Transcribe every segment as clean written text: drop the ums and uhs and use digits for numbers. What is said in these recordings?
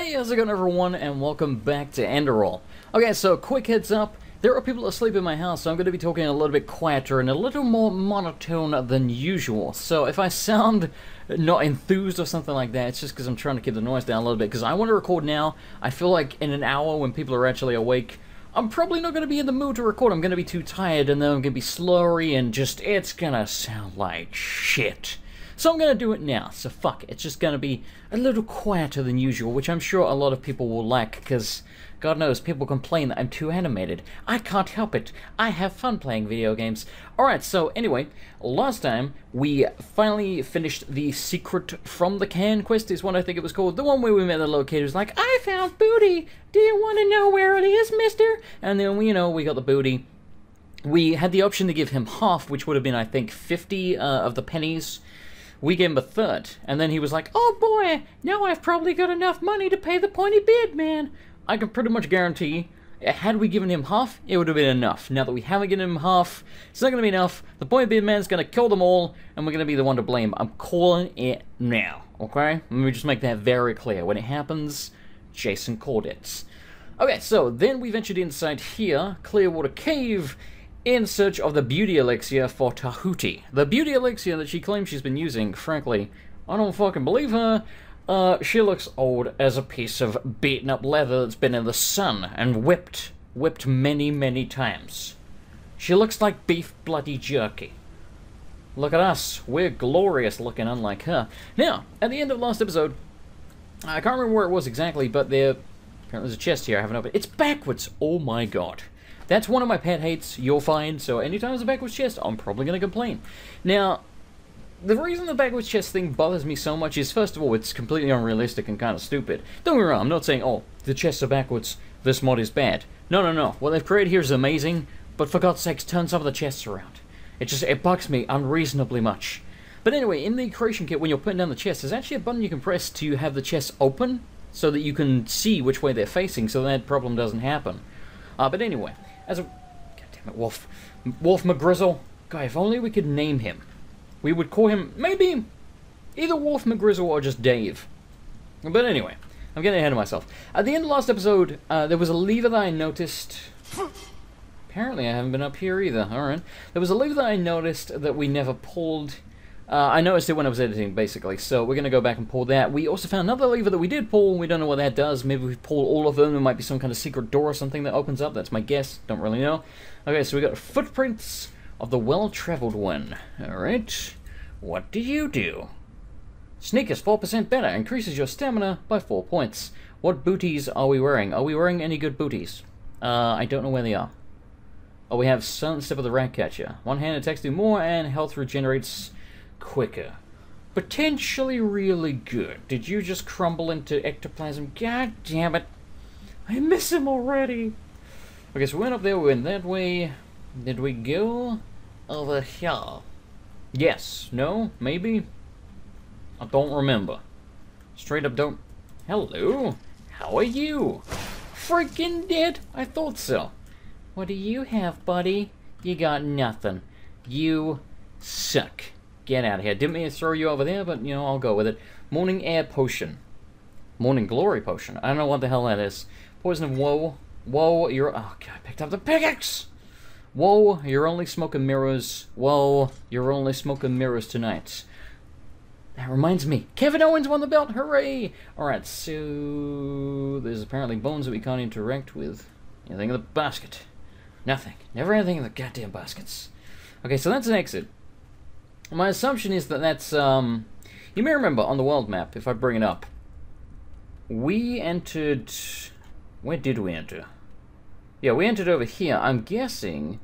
Hey, how's it going, everyone, and welcome back to Enderal. Okay, so quick heads up, there are people asleep in my house, so I'm going to be talking a little bit quieter and a little more monotone than usual. So if I sound not enthused or something like that, it's just because I'm trying to keep the noise down a little bit, because I want to record now. I feel like in an hour when people are actually awake, I'm probably not going to be in the mood to record. I'm going to be too tired, and then I'm going to be slurry, and just, it's going to sound like shit. So I'm going to do it now, so fuck it. It's just going to be a little quieter than usual, which I'm sure a lot of people will like, because God knows people complain that I'm too animated. I can't help it. I have fun playing video games. Alright, so anyway, last time we finally finished the Secret from the Can quest, is what I think it was called. The one where we met the locator who's like, I found booty! Do you want to know where it is, mister? And then, you know, we got the booty. We had the option to give him half, which would have been, I think, 50 of the pennies. We gave him a third, and then he was like, oh boy, now I've probably got enough money to pay the pointy beard man. I can pretty much guarantee, had we given him half, it would have been enough. Now that we haven't given him half, it's not going to be enough. The pointy beard man's going to kill them all, and we're going to be the one to blame. I'm calling it now, okay? Let me just make that very clear. When it happens, Jason called it. Okay, so then we ventured inside here, Clearwater Cave, in search of the beauty elixir for Tahuti. The beauty elixir that she claims she's been using, frankly, I don't fucking believe her. She looks old as a piece of beaten up leather that's been in the sun and whipped many, many times. She looks like beef bloody jerky. Look at us, we're glorious looking, unlike her. Now, at the end of last episode, I can't remember where it was exactly, but there's a chest here I haven't opened. It's backwards, oh my god. That's one of my pet hates, you'll find, so anytime there's a backwards chest, I'm probably going to complain. Now, the reason the backwards chest thing bothers me so much is, first of all, it's completely unrealistic and kind of stupid. Don't get me wrong, I'm not saying, oh, the chests are backwards, this mod is bad. No, no, no, what they've created here is amazing, but for God's sakes, turn some of the chests around. It bugs me unreasonably much. But anyway, in the creation kit, when you're putting down the chest, there's actually a button you can press to have the chests open, so that you can see which way they're facing, so that problem doesn't happen. But anyway, goddammit, Wolf McGrizzle. God, if only we could name him. We would call him, maybe, either Wolf McGrizzle or just Dave. But anyway, I'm getting ahead of myself. At the end of last episode, there was a lever that I noticed. Apparently I haven't been up here either, alright. There was a lever that I noticed that we never pulled. I noticed it when I was editing, basically, so we're going to go back and pull that. We also found another lever that we did pull, and we don't know what that does. Maybe we pull all of them, there might be some kind of secret door or something that opens up. That's my guess, don't really know. Okay, so we got footprints of the well-traveled one. Alright, what do you do? Sneak is 4% better, increases your stamina by 4 points. What booties are we wearing? Are we wearing any good booties? I don't know where they are. Oh, we have Sunstep of the Ratcatcher. One-hand attacks do more, and health regenerates quicker. Potentially really good. Did you just crumble into ectoplasm? God damn it. I miss him already. Okay, so we went up there, we went that way. Did we go over here? Yes. No? Maybe? I don't remember. Straight up don't. Hello. How are you? Freaking dead. I thought so. What do you have, buddy? You got nothing. You suck. Get out of here. Didn't mean to throw you over there, but, you know, I'll go with it. Morning Air Potion. Morning Glory Potion. I don't know what the hell that is. Poison of Woe. Woe, you're... Oh, God, I picked up the pickaxe! Woe, you're only smoking mirrors. Woe, you're only smoking mirrors tonight. That reminds me. Kevin Owens won the belt! Hooray! Alright, so... There's apparently bones that we can't interact with. Anything in the basket? Nothing. Never anything in the goddamn baskets. Okay, so that's an exit. My assumption is that that's, you may remember on the world map, if I bring it up, we entered, where did we enter? Yeah, we entered over here, I'm guessing,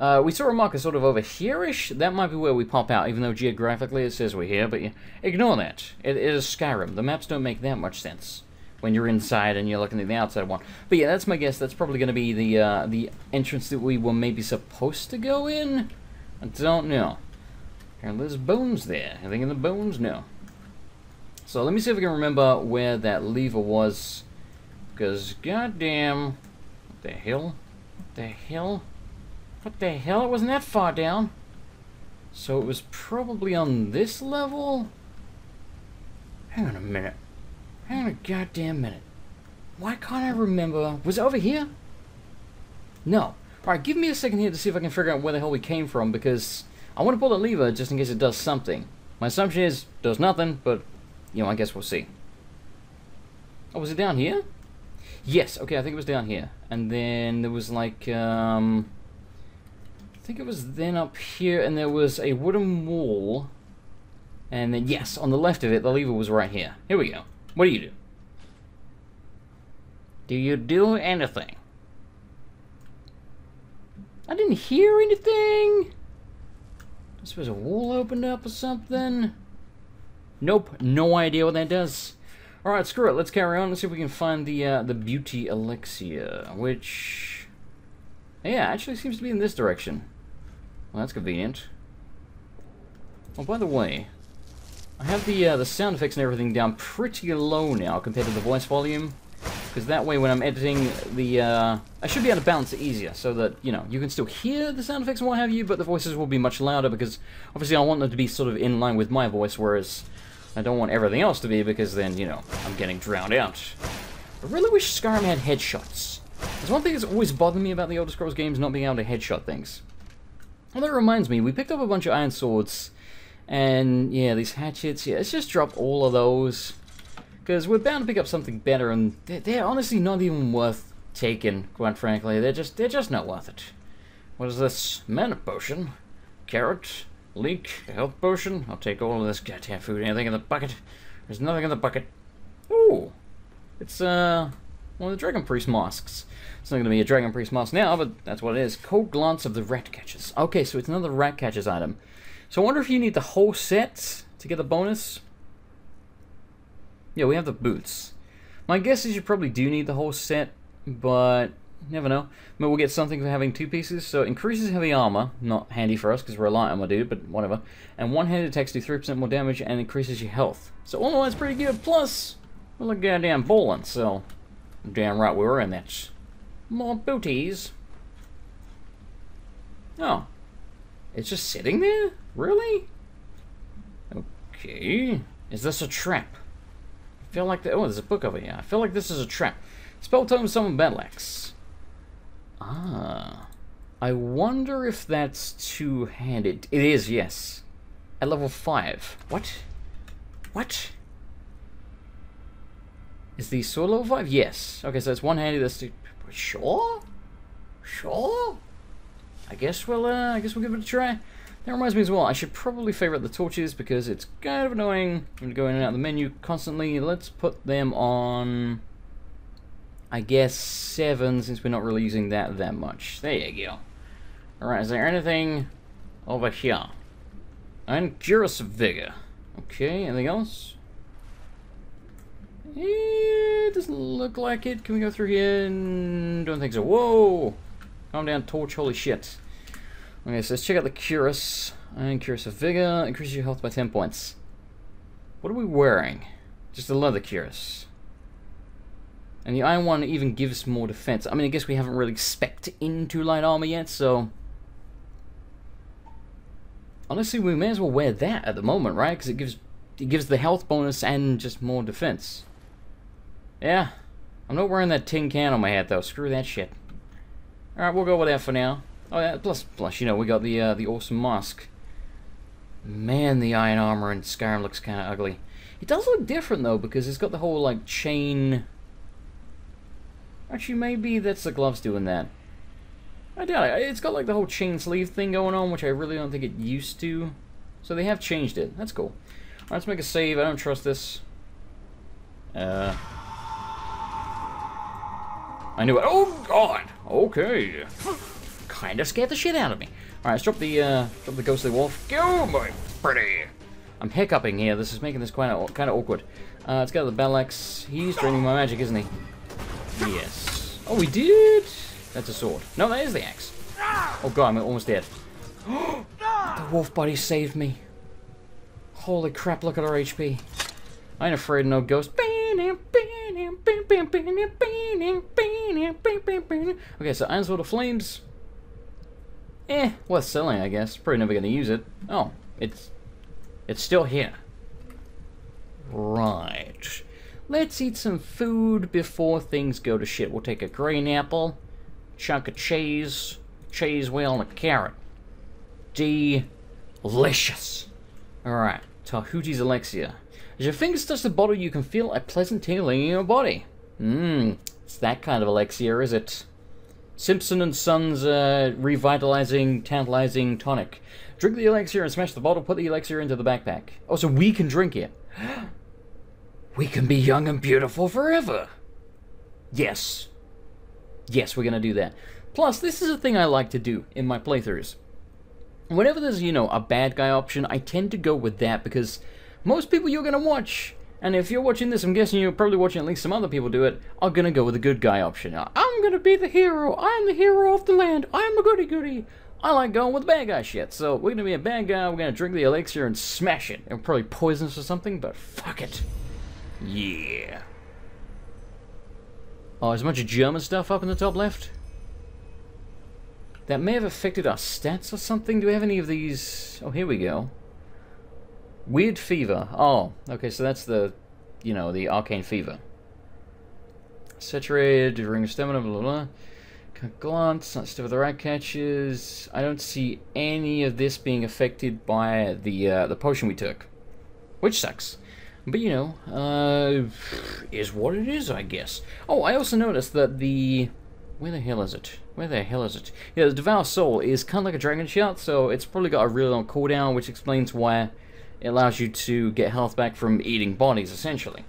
we saw a marker sort of over here-ish, that might be where we pop out, even though geographically it says we're here, but yeah, ignore that, it is Skyrim, the maps don't make that much sense when you're inside and you're looking at the outside one. But yeah, that's my guess, that's probably going to be the entrance that we were maybe supposed to go in? I don't know. And there's bones there. Anything in the bones? No. So let me see if I can remember where that lever was. Because, goddamn. What the hell? What the hell? What the hell? It wasn't that far down. So it was probably on this level? Hang on a minute. Hang on a goddamn minute. Why can't I remember? Was it over here? No. Alright, give me a second here to see if I can figure out where the hell we came from, because I want to pull the lever just in case it does something. My assumption is it does nothing, but, you know, I guess we'll see. Oh, was it down here? Yes, okay, I think it was down here. And then there was like, I think it was then up here, and there was a wooden wall. And then, yes, on the left of it, the lever was right here. Here we go. What do you do? Do you do anything? I didn't hear anything. I suppose a wall opened up or something. Nope, no idea what that does. All right, screw it. Let's carry on. Let's see if we can find the beauty elixir, which, yeah, actually seems to be in this direction. Well, that's convenient. Oh, by the way, I have the sound effects and everything down pretty low now compared to the voice volume, because that way when I'm editing the, I should be able to balance it easier so that, you know, you can still hear the sound effects and what have you, but the voices will be much louder because obviously I want them to be sort of in line with my voice, whereas I don't want everything else to be because then, you know, I'm getting drowned out. I really wish Skyrim had headshots. That's one thing that's always bothered me about the Elder Scrolls games, not being able to headshot things. Well, that reminds me, we picked up a bunch of iron swords, and yeah, these hatchets, yeah, let's just drop all of those, because we're bound to pick up something better, and they're honestly not even worth taking, quite frankly. They're just not worth it. What is this? Mana potion, carrot, leek, health potion. I'll take all of this goddamn food. Anything in the bucket? There's nothing in the bucket. Ooh, it's one of the Dragon Priest masks. It's not going to be a Dragon Priest mask now, but that's what it is. Cold Glance of the Rat Catchers. Okay, so it's another Rat Catchers item. So I wonder if you need the whole set to get the bonus. Yeah, we have the boots. My guess is you probably do need the whole set, but you never know. Maybe we'll get something for having two pieces. So increases heavy armor, not handy for us because we're reliant on my dude, but whatever. And one-handed attacks do 3% more damage and increases your health. So all in all, that's pretty good. Plus, we're like goddamn bowling, so damn right we were in that. More booties. Oh, it's just sitting there? Really? Okay. Is this a trap? I feel like the, oh, there's a book over here. I feel like this is a trap. Spell tome summon battle axe. Ah, I wonder if that's two-handed. It is, yes. At level 5. What? What? Is the sword level 5? Yes. Okay, so it's one-handed. That's two. Sure. Sure. I guess we'll give it a try. That reminds me as well, I should probably favorite the torches because it's kind of annoying. I'm gonna go in and out of the menu constantly. Let's put them on, I guess, 7, since we're not really using that much. There you go. Alright, is there anything over here? And Curious Vigor. Okay, anything else? It doesn't look like it. Can we go through here? Don't think so. Whoa! Calm down, torch, holy shit. Okay, so let's check out the Curious. Iron Curious of Vigor. Increases your health by 10 points. What are we wearing? Just the leather Curious. And the iron one even gives more defense. I mean, I guess we haven't really spec'd into light armor yet, so honestly, we may as well wear that at the moment, right? Because it gives the health bonus and just more defense. Yeah. I'm not wearing that tin can on my head, though. Screw that shit. Alright, we'll go with that for now. Oh yeah, plus, you know, we got the awesome mask. Man, the iron armor in Skyrim looks kind of ugly. It does look different though, because it's got the whole like chain. Actually, maybe that's the gloves doing that. I doubt it. It's got like the whole chain sleeve thing going on, which I really don't think it used to. So they have changed it. That's cool. Alright, let's make a save. I don't trust this. I knew it. Oh God. Okay. Kind of scared the shit out of me. All right, let's drop the ghostly wolf. Go, my pretty. I'm hiccuping here. This is making this kind of awkward. Let's go to the battle axe. He's draining my magic, isn't he? Yes. Oh, we did. That's a sword. No, that is the axe. Oh God, I'm almost dead. The wolf buddy saved me. Holy crap! Look at our HP. I ain't afraid of no ghost. Okay, so Iron Sword of Flames. Eh, worth selling, I guess. Probably never gonna use it. Oh, it's still here. Right. Let's eat some food before things go to shit. We'll take a green apple, chunk of cheese, cheese wheel, and a carrot. Delicious. Alright, Tahuti's Elixir. As your fingers touch the bottle, you can feel a pleasant tingling in your body. Mmm, it's that kind of elixir, is it? Simpson and Sons revitalizing, tantalizing tonic. Drink the elixir and smash the bottle. Put the elixir into the backpack. Oh, so we can drink it. We can be young and beautiful forever. Yes. Yes, we're gonna do that. Plus, this is a thing I like to do in my playthroughs. Whenever there's, you know, a bad guy option, I tend to go with that because most people you're gonna watch, and if you're watching this, I'm guessing you're probably watching at least some other people do it, are gonna go with the good guy option. I'm gonna be the hero. I'm the hero of the land. I'm a goody-goody. I like going with bad guy shit, so we're gonna be a bad guy, we're gonna drink the elixir and smash it. It'll probably poison us or something, but fuck it. Yeah. Oh, there's a bunch of German stuff up in the top left. That may have affected our stats or something. Do we have any of these? Oh, here we go. Weird fever. Oh, okay, so that's the, you know, the arcane fever. Saturated, ring of stamina, blah, blah, blah. Glance, not still with the rat catches. I don't see any of this being affected by the potion we took, which sucks. But you know, is what it is, I guess. Oh, I also noticed that the where the hell is it? Yeah, the Devour Soul is kind of like a dragon shout, so it's probably got a really long cooldown, which explains why it allows you to get health back from eating bodies, essentially.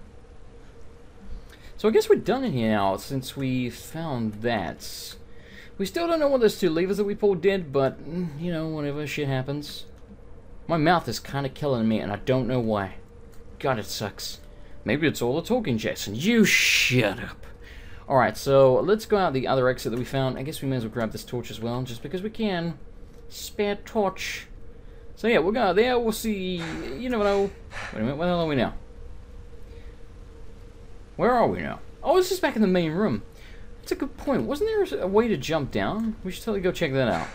So I guess we're done in here now, since we found that. We still don't know what those two levers that we pulled did, but, you know, whatever, shit happens. My mouth is kind of killing me, and I don't know why. God, it sucks. Maybe it's all the talking, Jason. You shut up. Alright, so let's go out the other exit that we found. I guess we may as well grab this torch as well, just because we can. Spare torch. So yeah, we'll go out there, we'll see... You never know. Wait a minute, where the hell are we now? Where are we now? Oh, this is back in the main room. That's a good point. Wasn't there a way to jump down? We should totally go check that out.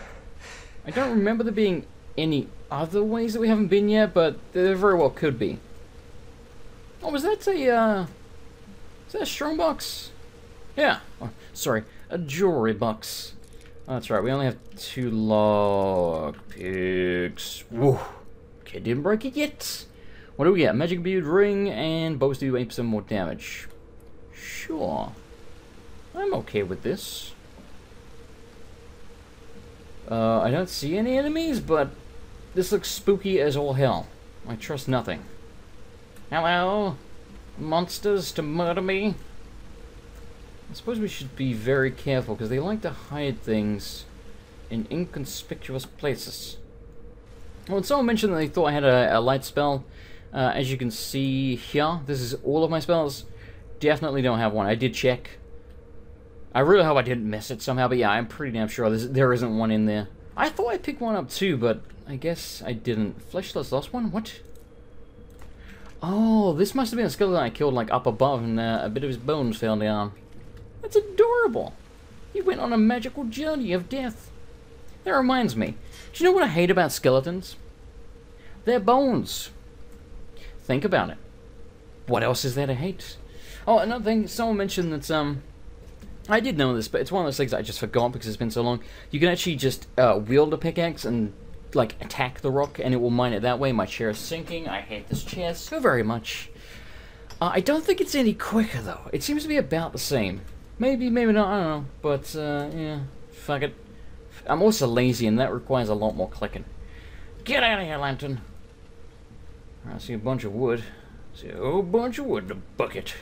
I don't remember there being any other ways that we haven't been yet, but there very well could be. Oh, was that a, is that a strong box? Yeah. Oh, sorry, a jewelry box. Oh, that's right, we only have 2 log picks. Woo. Okay, didn't break it yet. What do we get? Magic Beard Ring and bows do 8% more damage. Sure. I'm okay with this. I don't see any enemies, but this looks spooky as all hell. I trust nothing. Hello? Monsters to murder me? I suppose we should be very careful, because they like to hide things in inconspicuous places. Well, and someone mentioned that they thought I had a light spell. As you can see here, this is all of my spells. Definitely don't have one. I did check. I really hope I didn't miss it somehow, but yeah, I'm pretty damn sure there isn't one in there. I thought I picked one up too, but I guess I didn't. Fleshless lost one? What? Oh, this must have been a skeleton I killed like up above, and a bit of his bones fell down. That's adorable. He went on a magical journey of death. That reminds me. Do you know what I hate about skeletons? Their bones. Think about it. What else is there to hate? Oh, another thing, someone mentioned that, I did know this, but it's one of those things I just forgot because it's been so long. You can actually just wield a pickaxe and, like, attack the rock, and it will mine it that way. My chair is sinking. I hate this chair so very much. I don't think it's any quicker, though. It seems to be about the same. Maybe, maybe not, I don't know. But, yeah, fuck it. I'm also lazy, and that requires a lot more clicking. Get out of here, lantern! I see a bunch of wood. I see a whole bunch of wood in a bucket.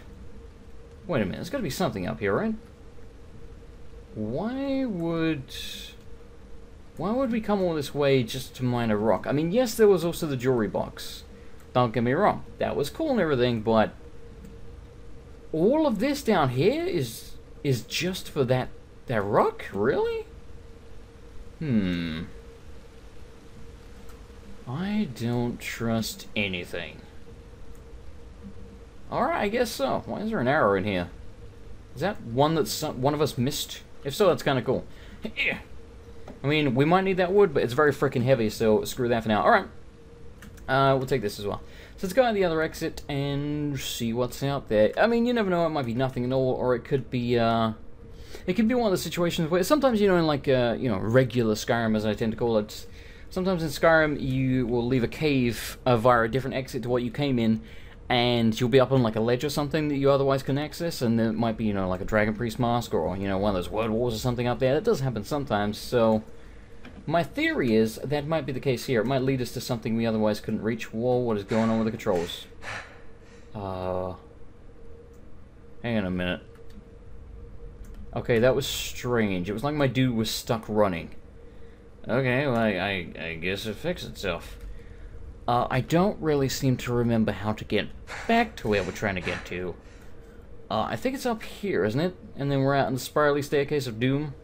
Wait a minute, there's got to be something up here, right? Why would we come all this way just to mine a rock? I mean, yes, there was also the jewelry box. Don't get me wrong, that was cool and everything, but all of this down here is just for that rock, really? Hmm. I don't trust anything. Alright, I guess so. Why is there an arrow in here? Is that one that one of us missed? If so, that's kind of cool. I mean, we might need that wood, but it's very freaking heavy, so screw that for now. Alright. We'll take this as well. So let's go on the other exit and see what's out there. I mean, you never know, it might be nothing at all, or it could be one of the situations where sometimes, you know, in like, you know, regular Skyrim, as I tend to call it, sometimes in Skyrim you will leave a cave via a different exit to what you came in, and you'll be up on like a ledge or something that you otherwise couldn't access, and there might be, you know, like a Dragon Priest mask or, you know, one of those word walls or something up there. That does happen sometimes, so my theory is that might be the case here. It might lead us to something we otherwise couldn't reach. Whoa, what is going on with the controls? Hang on a minute. Okay, that was strange. It was like my dude was stuck running. Okay, well, I guess it fixed itself. I don't really seem to remember how to get back to where we're trying to get to. I think it's up here, isn't it? And then we're out on the spirally staircase of doom.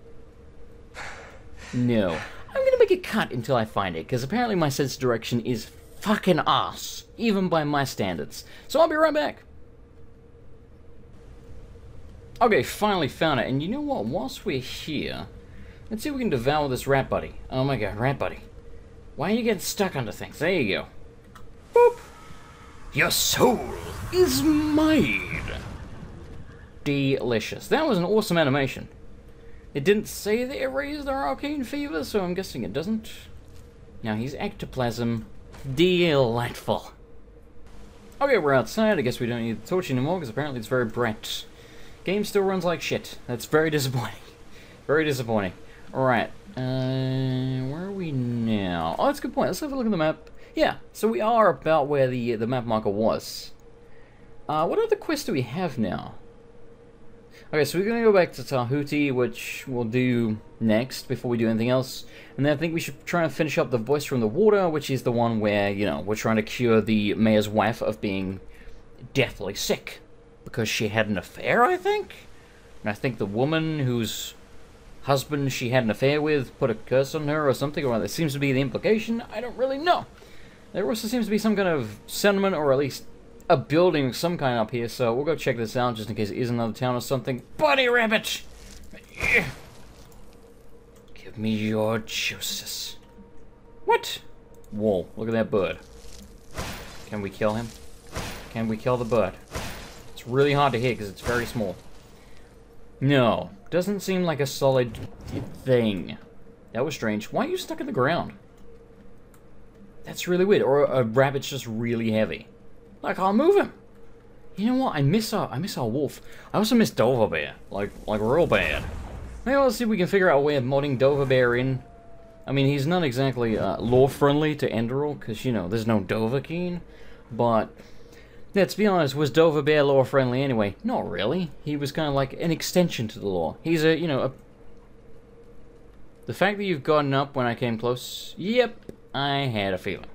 No. I'm gonna make a cut until I find it, because apparently my sense of direction is fucking ass, even by my standards. So I'll be right back. Okay, finally found it, and you know what? Whilst we're here, let's see if we can devour this rat buddy. Oh my god, rat buddy. Why are you getting stuck under things? There you go. Boop. Your soul is mine. Delicious. That was an awesome animation. It didn't say that it raised our arcane fever, so I'm guessing it doesn't. Now he's ectoplasm. Delightful. Okay, we're outside. I guess we don't need the torch anymore, because apparently it's very bright. Game still runs like shit. That's very disappointing. Very disappointing. Alright, where are we now? Oh, that's a good point. Let's have a look at the map. Yeah, so we are about where the map marker was. What other quests do we have now? Okay, so we're going to go back to Tahuti, which we'll do next before we do anything else. And then I think we should try and finish up the Voice from the Water, which is the one where, you know, we're trying to cure the mayor's wife of being deathly sick. Because she had an affair, I think? And I think the woman who's husband she had an affair with put a curse on her or something, or that seems to be the implication. I don't really know. There also seems to be some kind of settlement, or at least a building of some kind up here, so we'll go check this out just in case it is another town or something. Bunny rabbit! Give me your juices. What? Whoa, look at that bird. Can we kill him? Can we kill the bird? It's really hard to hit because it's very small. No. Doesn't seem like a solid thing. That was strange. Why are you stuck in the ground? That's really weird. Or a rabbit's just really heavy. I can't move him. You know what? I miss our wolf. I also miss Dover Bear. Like real bad. Maybe let's see if we can figure out a way of modding Dover Bear in. I mean, he's not exactly lore friendly to Enderal, because, you know, there's no Dovahkiin. But let's be honest, was Dover Bear lore friendly anyway? Not really. He was kind of like an extension to the lore. He's a, you know, the fact that you've gotten up when I came close. Yep, I had a feeling.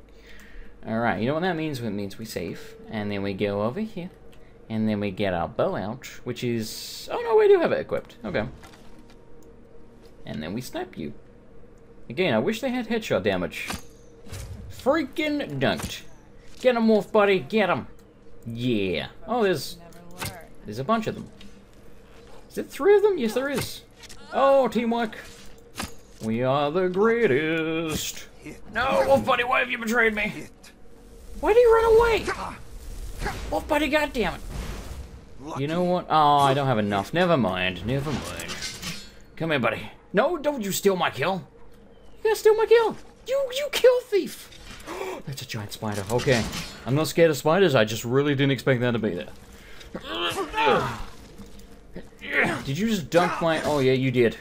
Alright, you know what that means? It means we save. And then we go over here. And then we get our bow out, which is... Oh no, we do have it equipped. Okay. And then we snap you. Again, I wish they had headshot damage. Freaking dunked. Get him, wolf buddy, get him. Yeah. Oh, there's a bunch of them. Is it 3 of them? Yes, there is. Oh, teamwork. We are the greatest. No, Wolf Buddy, why have you betrayed me? Why did he run away? Wolf Buddy, goddammit. You know what? Oh, I don't have enough. Never mind. Never mind. Come here, buddy. No, don't you steal my kill. You gotta steal my kill. You kill thief. That's a giant spider. Okay. I'm not scared of spiders. I just really didn't expect that to be there. Did you just dunk my... Oh, yeah, you did.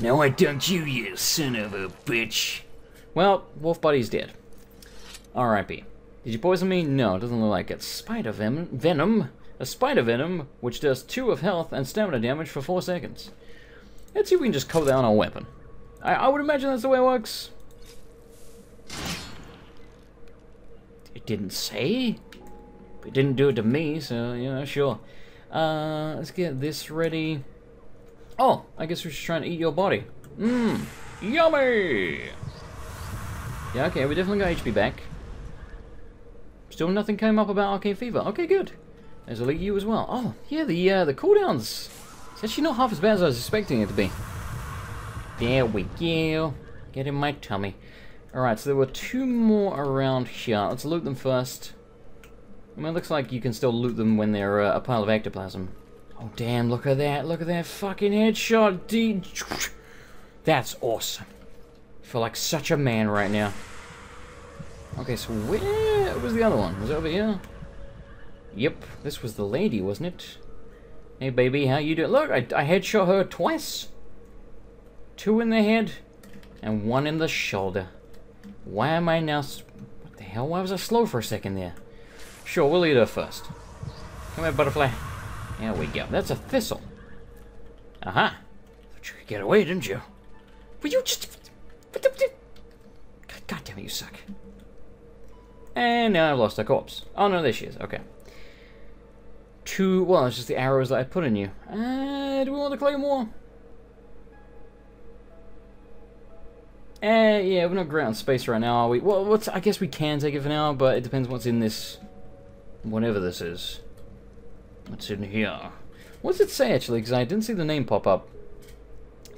No, I dunked you, you son of a bitch. Well, Wolf Buddy's dead. R.I.P. Did you poison me? No, it doesn't look like it. Spider venom. A spider venom, which does 2 of health and stamina damage for 4 seconds. Let's see if we can just coat that on our weapon. I would imagine that's the way it works. It didn't say. It didn't do it to me, so, you know, sure. Let's get this ready. Oh, I guess we're just trying to eat your body. Mmm, yummy! Yeah, okay, we definitely got HP back. Still nothing came up about Arcane Fever. Okay, good. There's a leak you as well. Oh, yeah, the cooldowns. It's actually not half as bad as I was expecting it to be. There we go. Get in my tummy. Alright, so there were 2 more around here. Let's loot them first. I mean, it looks like you can still loot them when they're a pile of ectoplasm. Oh damn, look at that. Look at that fucking headshot, dude. That's awesome. I feel like such a man right now. Okay, so where was the other one? Was it over here? Yep, this was the lady, wasn't it? Hey baby, how you doing? Look, I headshot her twice. 2 in the head and 1 in the shoulder. Why am I now... What the hell? Why was I slow for a second there? Sure, we'll eat her first. Come here, butterfly. There we go. That's a thistle. Aha. Thought you could get away, didn't you? Will you just... God damn it, you suck. And now I've lost a corpse. Oh no, there she is. Okay. 2... Well, it's just the arrows that I put in you. Do we want to claim more? Yeah, we're not great on space right now, are we? Well, I guess we can take it for now, but it depends what's in this... Whatever this is. What's in here? What does it say, actually? Because I didn't see the name pop up.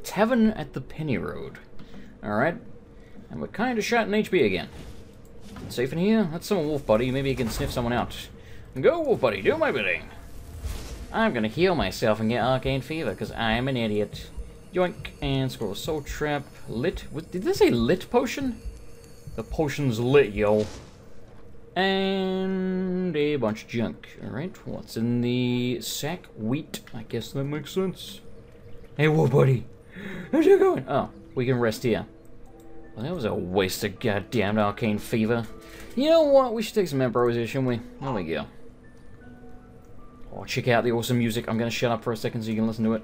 Tavern at the Penny Road. Alright. And we're kind of shot in HP again. It's safe in here? That's some wolf buddy. Maybe he can sniff someone out. Go, wolf buddy. Do my bidding. I'm gonna heal myself and get arcane fever, because I'm an idiot. Yoink. And scroll a soul trap. Lit. Did this say lit potion? The potion's lit, yo. And a bunch of junk. Alright, what's in the sack? Wheat. I guess that makes sense. Hey, wolf buddy. How's it going? Oh, we can rest here. Well, that was a waste of goddamn arcane fever. You know what? We should take some ambrosia, shouldn't we? There we go. Oh, check out the awesome music. I'm gonna shut up for a second so you can listen to it.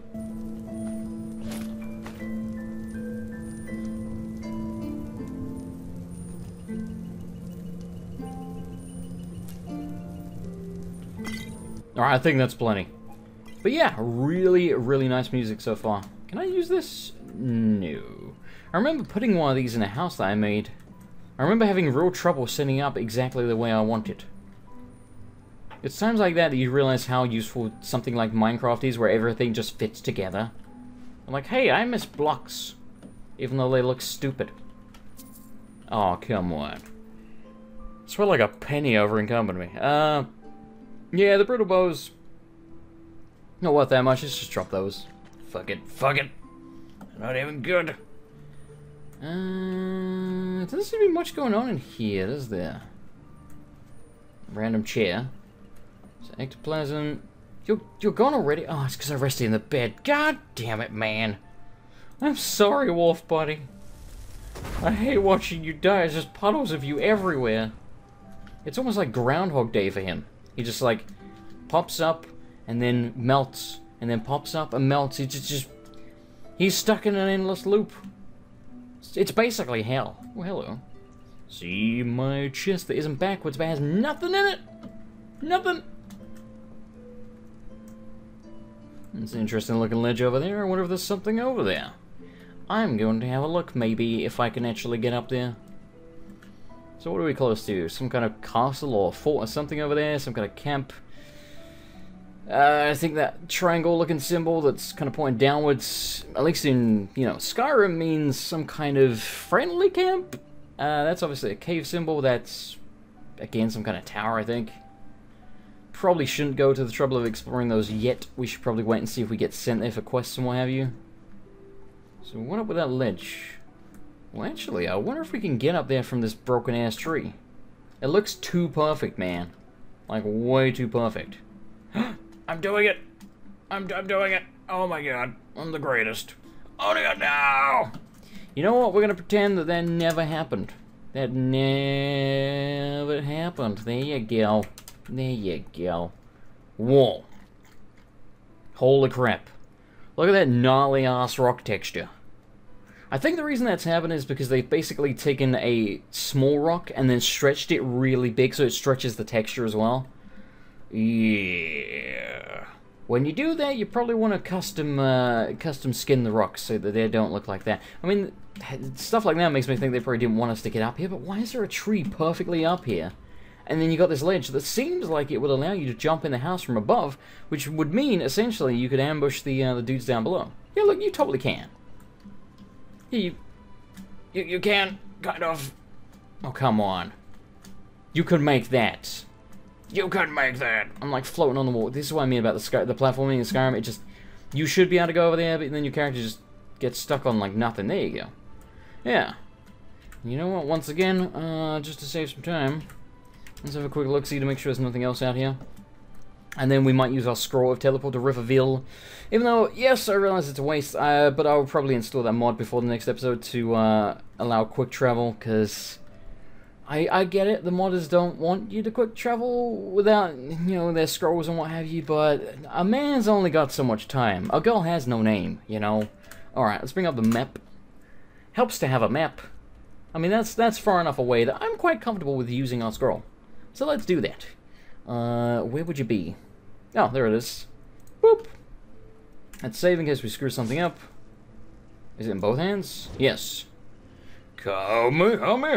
Alright, I think that's plenty. But yeah, really, really nice music so far. Can I use this? No. I remember putting one of these in a house that I made. I remember having real trouble setting up exactly the way I wanted. It's times like that that you realize how useful something like Minecraft is, where everything just fits together. I'm like, hey, I miss blocks. Even though they look stupid. Oh, come on. I swear like a penny over encumbered me. Yeah, the brutal bows. Not worth that much, let's just drop those. Fuck it, fuck it. Not even good. Doesn't seem to be much going on in here, is there? Random chair. So ectoplasm. You're gone already? Oh, it's because I rested in the bed. God damn it, man. I'm sorry, wolf buddy. I hate watching you die. It's just puddles of you everywhere. It's almost like Groundhog Day for him. He just like pops up and then melts and then pops up and melts. He just he's stuck in an endless loop. It's basically hell. Oh, hello. See my chest that isn't backwards but has nothing in it. Nothing. It's an interesting looking ledge over there. I wonder if there's something over there. I'm going to have a look, maybe if I can actually get up there. So what are we close to? Some kind of castle or fort or something over there? Some kind of camp? I think that triangle looking symbol that's kind of pointing downwards, at least in, you know, Skyrim, means some kind of friendly camp? That's obviously a cave symbol. That's, again, some kind of tower, I think. Probably shouldn't go to the trouble of exploring those yet. We should probably wait and see if we get sent there for quests and what have you. So what up with that ledge? Well, actually, I wonder if we can get up there from this broken-ass tree. It looks too perfect, man. Like, way too perfect. I'm doing it! I'm doing it! Oh my god, I'm the greatest. Oh my god, no! You know what? We're gonna pretend that that never happened. That never happened. There you go. There you go. Whoa. Holy crap. Look at that gnarly-ass rock texture. I think the reason that's happened is because they've basically taken a small rock and then stretched it really big so it stretches the texture as well. Yeah. When you do that, you probably want to custom skin the rocks so that they don't look like that. I mean, stuff like that makes me think they probably didn't want us to get up here, but why is there a tree perfectly up here? And then you got this ledge that seems like it would allow you to jump in the house from above, which would mean, essentially, you could ambush the dudes down below. Yeah, look, you totally can. You can, kind of. Oh, come on. You could make that. You couldn't make that. I'm like floating on the wall. This is what I mean about the platforming in Skyrim. It just, you should be able to go over there, but then your character just gets stuck on like nothing. There you go. Yeah. You know what? Once again, just to save some time, let's have a quick look-see to make sure there's nothing else out here. And then we might use our scroll of teleport to Riverville. Even though, yes, I realize it's a waste, but I'll probably install that mod before the next episode to allow quick travel, because I get it, the modders don't want you to quick travel without, you know, their scrolls and what have you, but a man's only got so much time. A girl has no name, you know? Alright, let's bring up the map. Helps to have a map. I mean, that's far enough away that I'm quite comfortable with using our scroll. So let's do that. Where would you be? Oh, there it is. Boop. Let's save in case we screw something up. Is it in both hands? Yes. Call me home!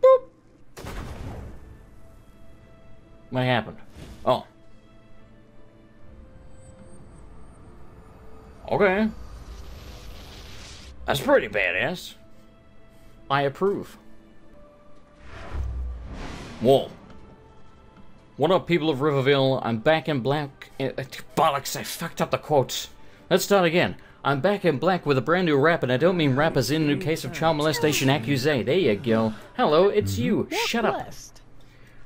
Boop! What happened? Oh. Okay. That's pretty badass. I approve. Whoa. What up, people of Riverville? I'm back in black. Bollocks, I fucked up the quotes. Let's start again. I'm back in black with a brand new rap, and I don't mean rap as in a new case of child molestation accuse. There you go. Hello, it's you. Shut up.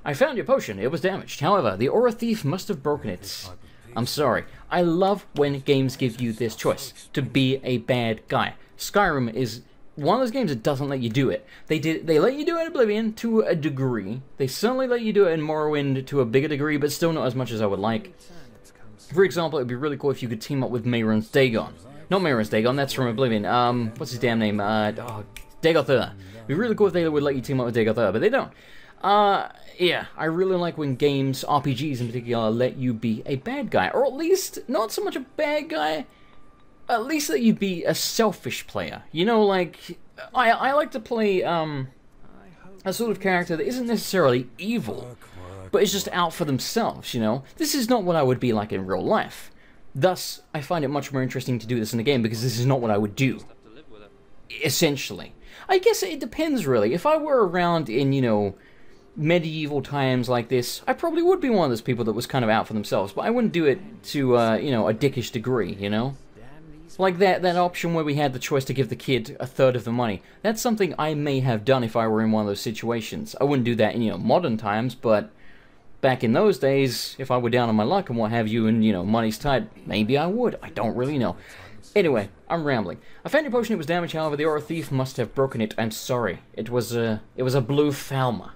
I found your potion. It was damaged. However, the aura thief must have broken it. I'm sorry. I love when games give you this choice, to be a bad guy. Skyrim is one of those games that doesn't let you do it. They let you do it in Oblivion to a degree. They certainly let you do it in Morrowind to a bigger degree, but still not as much as I would like. For example, it would be really cool if you could team up with Mehrunes Dagon. Not Mehrunes Dagon, that's from Oblivion. What's his damn name? Dagoth Ur. It would be really cool if they would let you team up with Dagoth Ur, but they don't. Yeah, I really like when games, RPGs in particular, let you be a bad guy. Or at least, not so much a bad guy, at least that you'd be a selfish player. You know, like, I like to play a sort of character that isn't necessarily evil, but is just out for themselves, you know? This is not what I would be like in real life. Thus, I find it much more interesting to do this in the game, because this is not what I would do, essentially. I guess it depends, really. If I were around in, you know, medieval times like this, I probably would be one of those people that was kind of out for themselves, but I wouldn't do it to, you know, a dickish degree, you know? Like that option where we had the choice to give the kid a third of the money. That's something I may have done if I were in one of those situations. I wouldn't do that in, you know, modern times, but back in those days, if I were down on my luck and what have you, and, you know, money's tight, maybe I would. I don't really know. Anyway, I'm rambling. I found your potion. It was damaged, however, the aura thief must have broken it. I'm sorry. It was a blue Falma.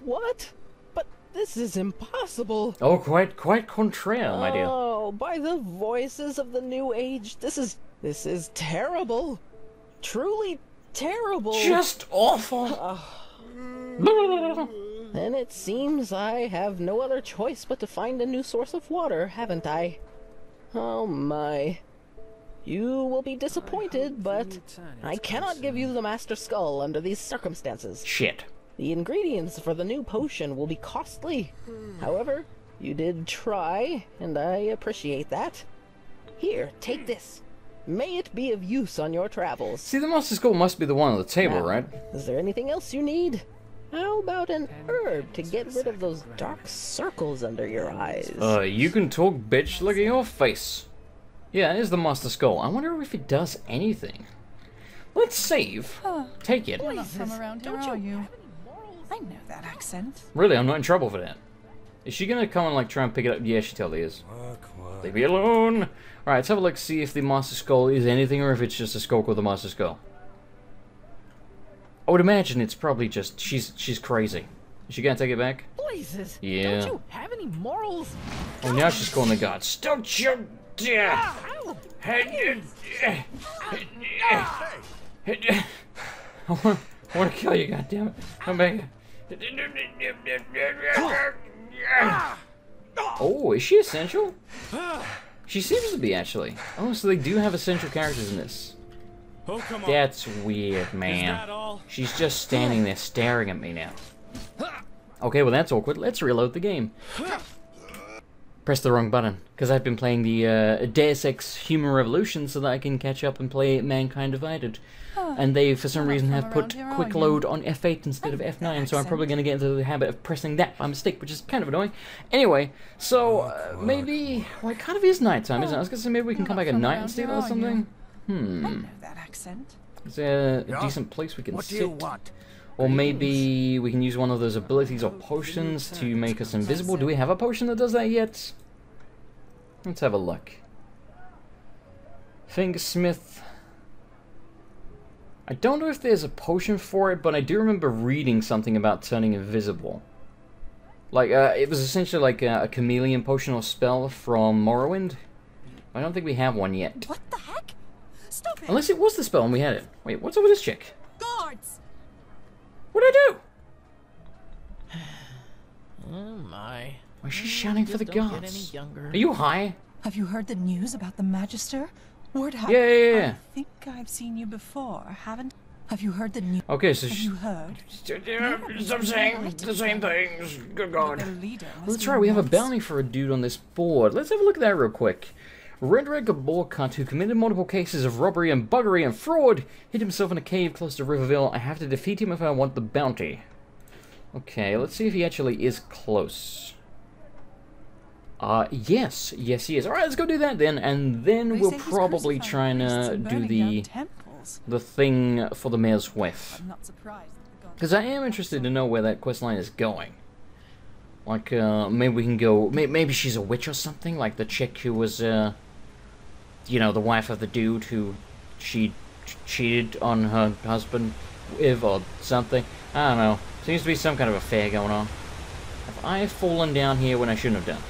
What? But this is impossible. Oh, quite contraire, my dear. Oh, by the voices of the new age, this is terrible. Truly terrible. Just awful. Then it seems I have no other choice but to find a new source of water, haven't I? Oh my. You will be disappointed, but I cannot give you the Master Skull under these circumstances. Shit. The ingredients for the new potion will be costly. However, you did try, and I appreciate that. Here, take this. May it be of use on your travels. See, the Master Skull must be the one on the table, now, right? Is there anything else you need? How about an herb to get rid of those dark circles under your eyes? You can talk, bitch. Look at your face. Yeah, it is the Master Skull. I wonder if it does anything. Let's save. Take it. You're not from around here, are you? I know that accent. Really, I'm not in trouble for that. Is she gonna come and like try and pick it up? Yeah, she totally is. Leave me alone. All right, let's have a look, see if the Master Skull is anything, or if it's just a skull called the Master Skull. I would imagine it's probably just she's crazy. Is she gonna take it back? Blazes. Yeah. Don't you have any morals? Oh, now she's calling the gods. Don't you dare! I want to kill you, goddammit. Come back. Oh, is she essential? She seems to be, actually. Oh, so they do have essential characters in this. That's weird, man. She's just standing there staring at me now. Okay, well that's awkward. Let's reload the game. pressed the wrong button, because I've been playing the Deus Ex Human Revolution so that I can catch up and play Mankind Divided. Oh, and they, for some reason, have put quick load on F8 instead of F9, so I'm probably going to get into the habit of pressing that by mistake, which is kind of annoying. Anyway, so maybe... Well, it kind of is nighttime, isn't it? I was going to say maybe we can come back at night and steal or something. I know that accent. Is there a decent place we can sit? Do you want? Or maybe we can use one of those abilities or potions to make us invisible. Do we have a potion that does that yet? Let's have a look. Fingersmith. I don't know if there's a potion for it, but I do remember reading something about turning invisible. Like, it was essentially like a chameleon potion or spell from Morrowind. I don't think we have one yet. What the heck? Stop it! Unless it was the spell and we had it. Wait, what's up with this chick? Guards! What'd I do? Oh my. Why is she shouting for the gods? Are you high? Have you heard the news about the Magister? Word happened. Yeah. I think I've seen you before, haven't? Have you heard the news? Okay, so she's... I'm saying the same things. Good God. That's right, we have a bounty for a dude on this board. Let's have a look at that real quick. Renderick Gaborcut, who committed multiple cases of robbery and buggery and fraud, hid himself in a cave close to Riverville. I have to defeat him if I want the bounty. Okay, let's see if he actually is close. Yes he is. Alright, let's go do that then, and then we'll probably try and do the thing for the mayor's wife. Because I am interested to know where that questline is going. Like, maybe we can go... Maybe she's a witch or something? Like the chick who was, you know, the wife of the dude who she cheated on her husband with or something. I don't know. Seems to be some kind of affair going on. Have I fallen down here when I shouldn't have done?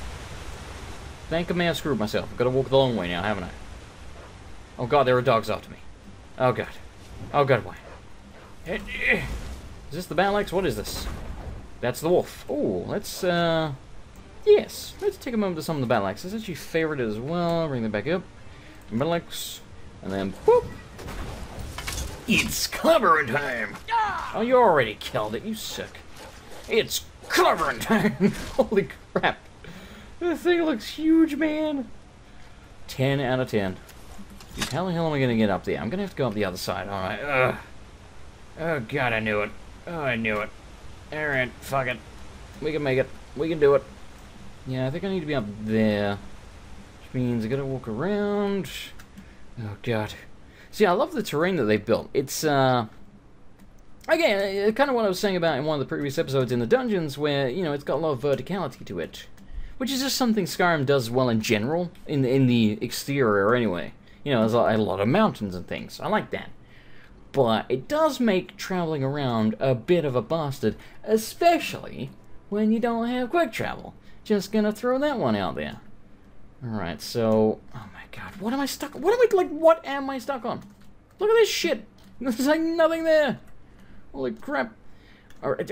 Thank God, I screwed myself. I've got to walk the long way now, haven't I? Oh God, there are dogs after me. Oh God. Oh God, why? Is this the Balax? What is this? That's the wolf. Oh, let's, yes, let's take a moment to summon the Battle Axe. That's actually favorite as well. Bring them back up. Battle Axe. And then, whoop! It's clobbering time! Oh, you already killed it, you suck. It's clobbering time! Holy crap. This thing looks huge, man. 10 out of 10. Dude, how the hell am I gonna get up there? I'm gonna have to go up the other side, alright. Oh, God, I knew it. Oh, I knew it. Alright, fuck it. We can make it. We can do it. Yeah, I think I need to be up there. Which means I gotta walk around. Oh God. See, I love the terrain that they built. It's, again, kind of what I was saying about in one of the previous episodes in the dungeons where, you know, it's got a lot of verticality to it. Which is just something Skyrim does well in general. In the exterior, anyway. You know, there's a lot of mountains and things. I like that. But it does make traveling around a bit of a bastard, especially when you don't have quick travel. Just gonna throw that one out there. Alright, so... Oh my God, what am I stuck on? What am I stuck on? Look at this shit! There's like nothing there! Holy crap. Alright.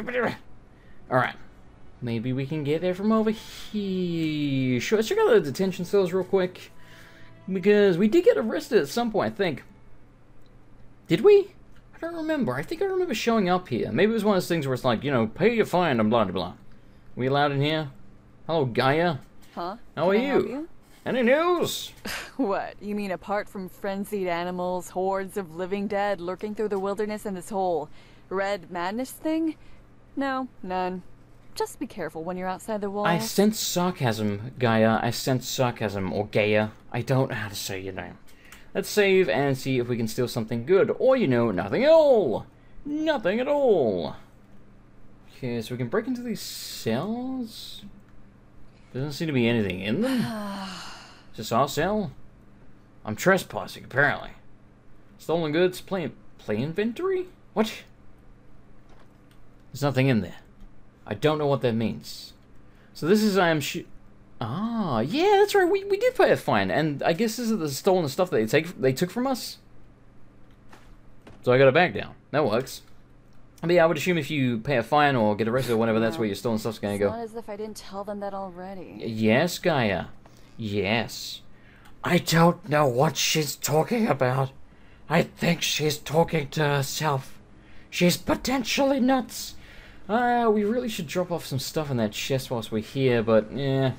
Maybe we can get there from over here. Sure, let's check out the detention cells real quick. Because we did get arrested at some point, I think. Did we? I don't remember. I think I remember showing up here. Maybe it was one of those things where it's like, you know, pay your fine and blah, blah, blah. We allowed in here? Hello, Gaia. Huh? How are you? Any news? What? You mean apart from frenzied animals, hordes of living dead lurking through the wilderness and this whole red madness thing? No, none. Just be careful when you're outside the walls. I sense sarcasm, Gaia. I sense sarcasm, or Gaia. I don't know how to say your name. Let's save and see if we can steal something good. Or, you know, nothing at all. Nothing at all. Okay, so we can break into these cells. Doesn't seem to be anything in them. Is this our cell? I'm trespassing, apparently. Stolen goods, play inventory? What? There's nothing in there. I don't know what that means. So this is, Ah, yeah, that's right. We did pay a fine, and I guess this is the stolen stuff that they took from us. So I got it back down. That works. I mean, I would assume if you pay a fine or get arrested or whatever, that's where your stolen stuff's gonna go. It's not as if I didn't tell them that already. Yes, Gaia. Yes. I don't know what she's talking about. I think she's talking to herself. She's potentially nuts. We really should drop off some stuff in that chest whilst we're here, but yeah.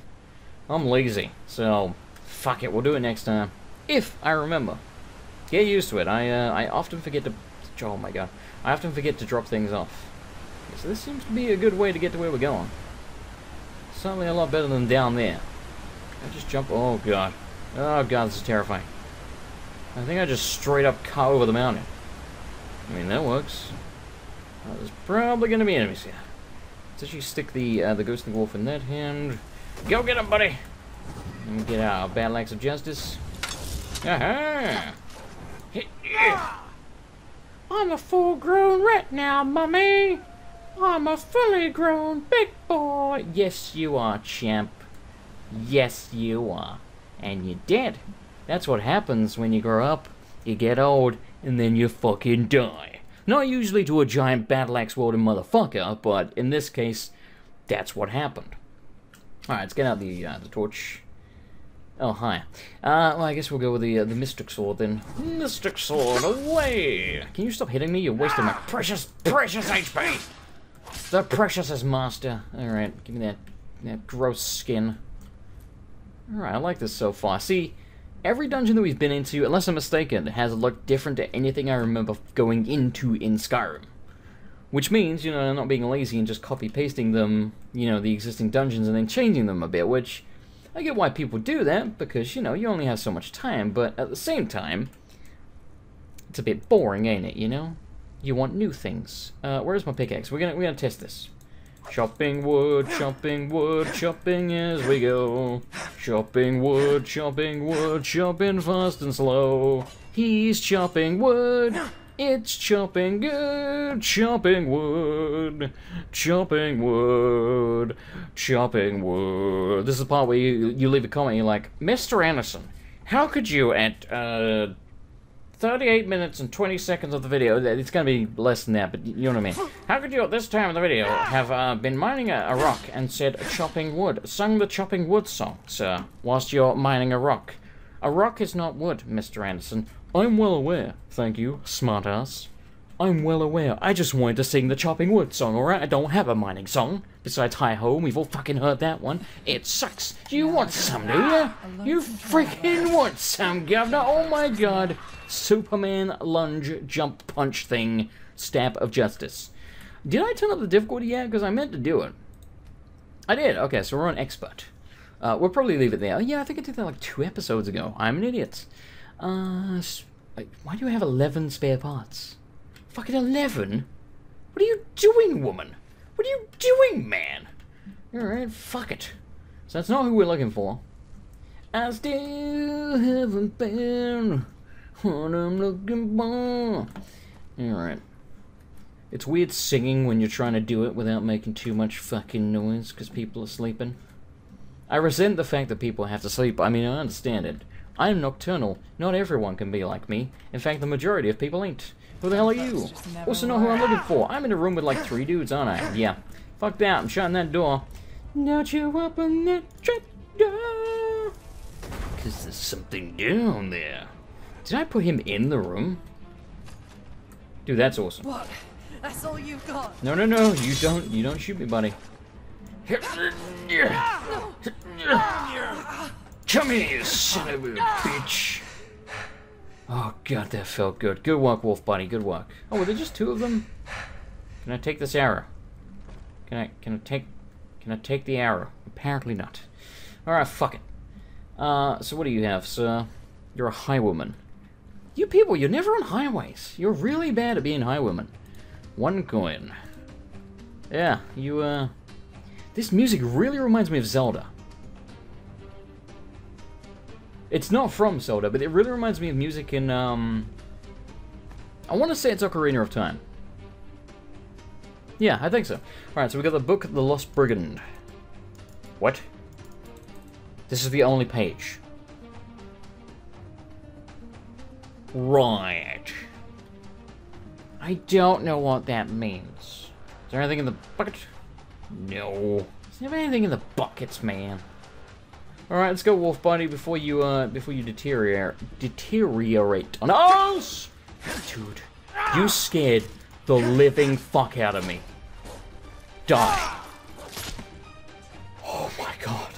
I'm lazy, so fuck it, we'll do it next time. If I remember. Get used to it. I often forget to... Oh my god. I often forget to drop things off. So this seems to be a good way to get to where we're going. Certainly a lot better than down there. I just jump... Oh god. Oh god, this is terrifying. I think I just straight up cut over the mountain. I mean, that works. There's probably going to be enemies here. Let's actually stick the Ghost and the Wolf in that hand. Go get him, buddy! And get our Battle Axe of Justice. Aha! Hit you! I'm a full-grown rat now, mummy! I'm a fully grown big boy! Yes, you are, champ. Yes, you are. And you're dead. That's what happens when you grow up. You get old, and then you fucking die. Not usually to a giant battle axe wielding motherfucker, but in this case, that's what happened. Alright, let's get out the torch. Oh, hi. Well, I guess we'll go with the Mystic Sword, then. Mystic Sword, away! Can you stop hitting me? You're wasting my precious, precious HP! The preciousest master. Alright, give me that gross skin. Alright, I like this so far. See, every dungeon that we've been into, unless I'm mistaken, has looked different to anything I remember going into in Skyrim. Which means, you know, not being lazy and just copy-pasting them, you know, the existing dungeons and then changing them a bit, which... I get why people do that, because, you know, you only have so much time, but at the same time... It's a bit boring, ain't it, you know? You want new things. Where's my pickaxe? We're gonna test this. Chopping wood, chopping as we go. Chopping wood, chopping wood, chopping fast and slow. He's chopping wood. It's chopping good, chopping wood, chopping wood, chopping wood. This is the part where you leave a comment, you're like, Mr. Anderson, how could you at 38 minutes and 20 seconds of the video, it's gonna be less than that, but you know what I mean. How could you at this time of the video have been mining a rock and said chopping wood, sung the chopping wood song, sir, whilst you're mining a rock? A rock is not wood, Mr. Anderson. I'm well aware, thank you, smartass. I'm well aware. I just wanted to sing the chopping wood song, alright? I don't have a mining song. Besides hi-ho, we've all fucking heard that one. It sucks. You want some, do ya? You freaking want some, governor. Oh my god. Superman lunge, jump, punch thing, stamp of justice. Did I turn up the difficulty yet? Because I meant to do it. I did. Okay, so we're on expert. We'll probably leave it there. Yeah, I think I did that like 2 episodes ago. I'm an idiot. Why do I have 11 spare parts? Fucking 11? What are you doing, woman? What are you doing, man? Alright, fuck it. So that's not who we're looking for. I still haven't been what I'm looking for. Alright. It's weird singing when you're trying to do it without making too much fucking noise because people are sleeping. I resent the fact that people have to sleep. I mean, I understand it. I am nocturnal. Not everyone can be like me. In fact, the majority of people ain't. Who the hell are you? Also not who I'm looking for. I'm in a room with like 3 dudes, aren't I? Yeah. Fuck that. I'm shutting that door. Don't you open that trap door. Because there's something down there. Did I put him in the room? Dude, that's awesome. What? That's all you've got. No, no, no. You don't shoot me, buddy. Come here, you son of a bitch! Oh god, that felt good. Good work, wolf buddy, good work. Oh, were there just 2 of them? Can I take this arrow? Can I take the arrow? Apparently not. Alright, fuck it. So what do you have, sir? You're a highwayman. You people, you're never on highways. You're really bad at being highwaymen. 1 coin. Yeah, you, This music really reminds me of Zelda. It's not from Zelda, but it really reminds me of music in, I want to say it's Ocarina of Time. Yeah, I think so. Alright, so we got the book, The Lost Brigand. What? This is the only page. Right. I don't know what that means. Is there anything in the bucket? No. There's never anything in the buckets, man. Alright, let's go, wolf buddy, before you deteriorate on us! Dude, you scared the living fuck out of me. Die. Oh my god.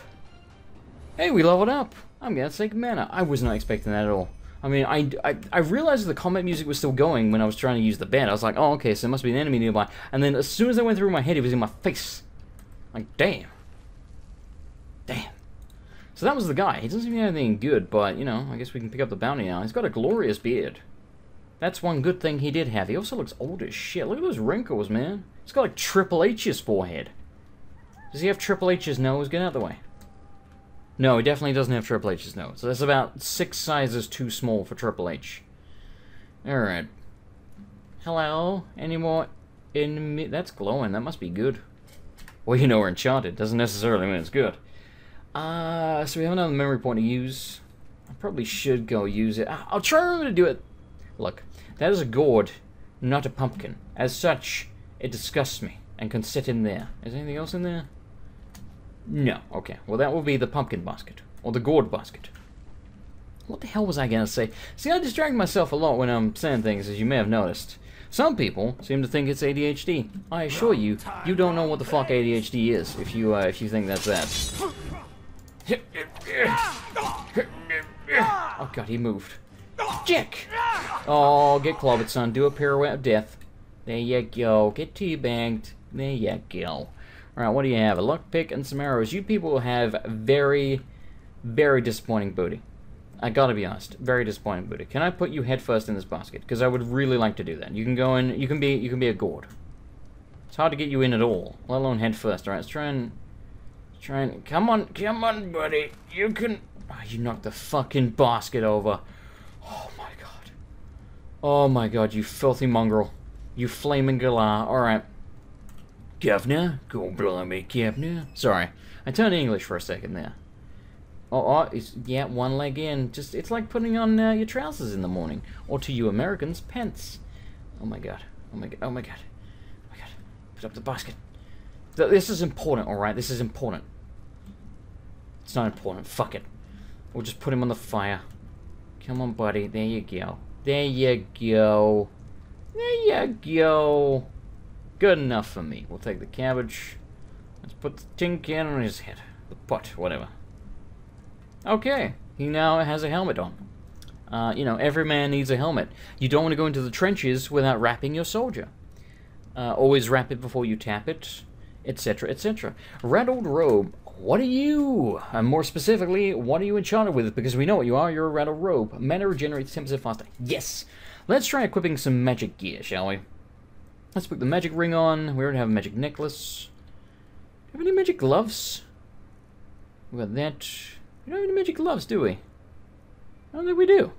Hey, we leveled up. I'm gonna take mana. I was not expecting that at all. I mean, I realized the combat music was still going when I was trying to use the bed. I was like, oh, okay, so there must be an enemy nearby. And then as soon as I went through my head, it was in my face. Like, damn. Damn. So that was the guy. He doesn't even have anything good, but, you know, I guess we can pick up the bounty now. He's got a glorious beard. That's one good thing he did have. He also looks old as shit. Look at those wrinkles, man. He's got like Triple H's forehead. Does he have Triple H's nose? Get out of the way. No, he definitely doesn't have Triple H's nose. So that's about 6 sizes too small for Triple H. Alright. Hello? Any more in me? That's glowing. That must be good. Well, you know we're enchanted. Doesn't necessarily mean it's good. So we have another memory point to use. I probably should go use it. I'll try to remember to do it. Look, that is a gourd, not a pumpkin. As such, it disgusts me and can sit in there. Is there anything else in there? No. Okay. Well, that will be the pumpkin basket or the gourd basket. What the hell was I going to say? See, I distract myself a lot when I'm saying things, as you may have noticed. Some people seem to think it's ADHD. I assure you, you don't know what the fuck ADHD is if you think that's that. Oh god, he moved. Dick! Oh, get clobbered, son. Do a pirouette of death. There you go. Get teabagged. There you go. Alright, what do you have? A lockpick and some arrows. You people have very, very disappointing booty. I gotta be honest. Very disappointing booty. Can I put you headfirst in this basket? Because I would really like to do that. You can go in. You can be a gourd. It's hard to get you in at all, let alone headfirst. Alright, let's try and... Come on, buddy. You can... Oh, you knocked the fucking basket over. Oh my god. Oh my god, you filthy mongrel. You flaming galah. Alright. Governor, go blow me, Governor. Sorry. I turned English for a second there. Oh, yeah, one leg in. Just, it's like putting on your trousers in the morning. Or to you Americans, pants. Oh my god. Oh my god. Oh my god. Oh my god. Put up the basket. This is important, alright? This is important. It's not important. Fuck it. We'll just put him on the fire. Come on, buddy. There you go. There you go. There you go. Good enough for me. We'll take the cabbage. Let's put the tin can on his head. The pot, whatever. Okay. He now has a helmet on. You know, every man needs a helmet. You don't want to go into the trenches without wrapping your soldier. Always wrap it before you tap it, etc., etc. Raddled robe. What are you? And more specifically, what are you enchanted with? Because we know what you are. You're a rattled robe. Mana regenerates 10% faster. Yes! Let's try equipping some magic gear, shall we? Let's put the magic ring on. We already have a magic necklace. Do we have any magic gloves? We got that. We don't have any magic gloves, do we? I don't think we do.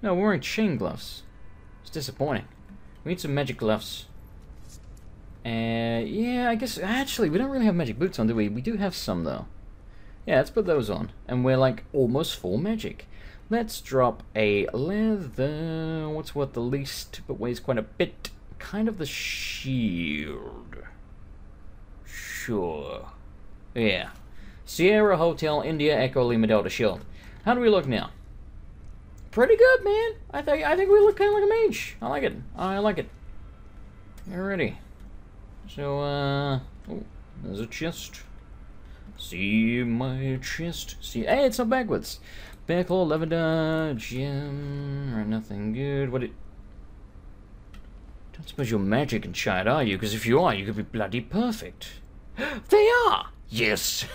No, we're wearing chain gloves. It's disappointing. We need some magic gloves. Yeah, I guess, actually, we don't really have magic boots on, do we? We do have some, though. Yeah, let's put those on. And we're, like, almost full magic. Let's drop a leather... What's worth the least, but weighs quite a bit? Kind of the shield. Sure. Yeah. Sierra Hotel, India, Echo, Lima, Delta, shield. How do we look now? Pretty good, man. I think we look kind of like a mage. I like it. I like it. Alrighty. So, oh, there's a chest. See my chest. See, hey, it's not backwards. Backlaw, lavender, gem, or nothing good. What it? Don't suppose you're magic and shite, are you? Because if you are, you could be bloody perfect. They are! Yes!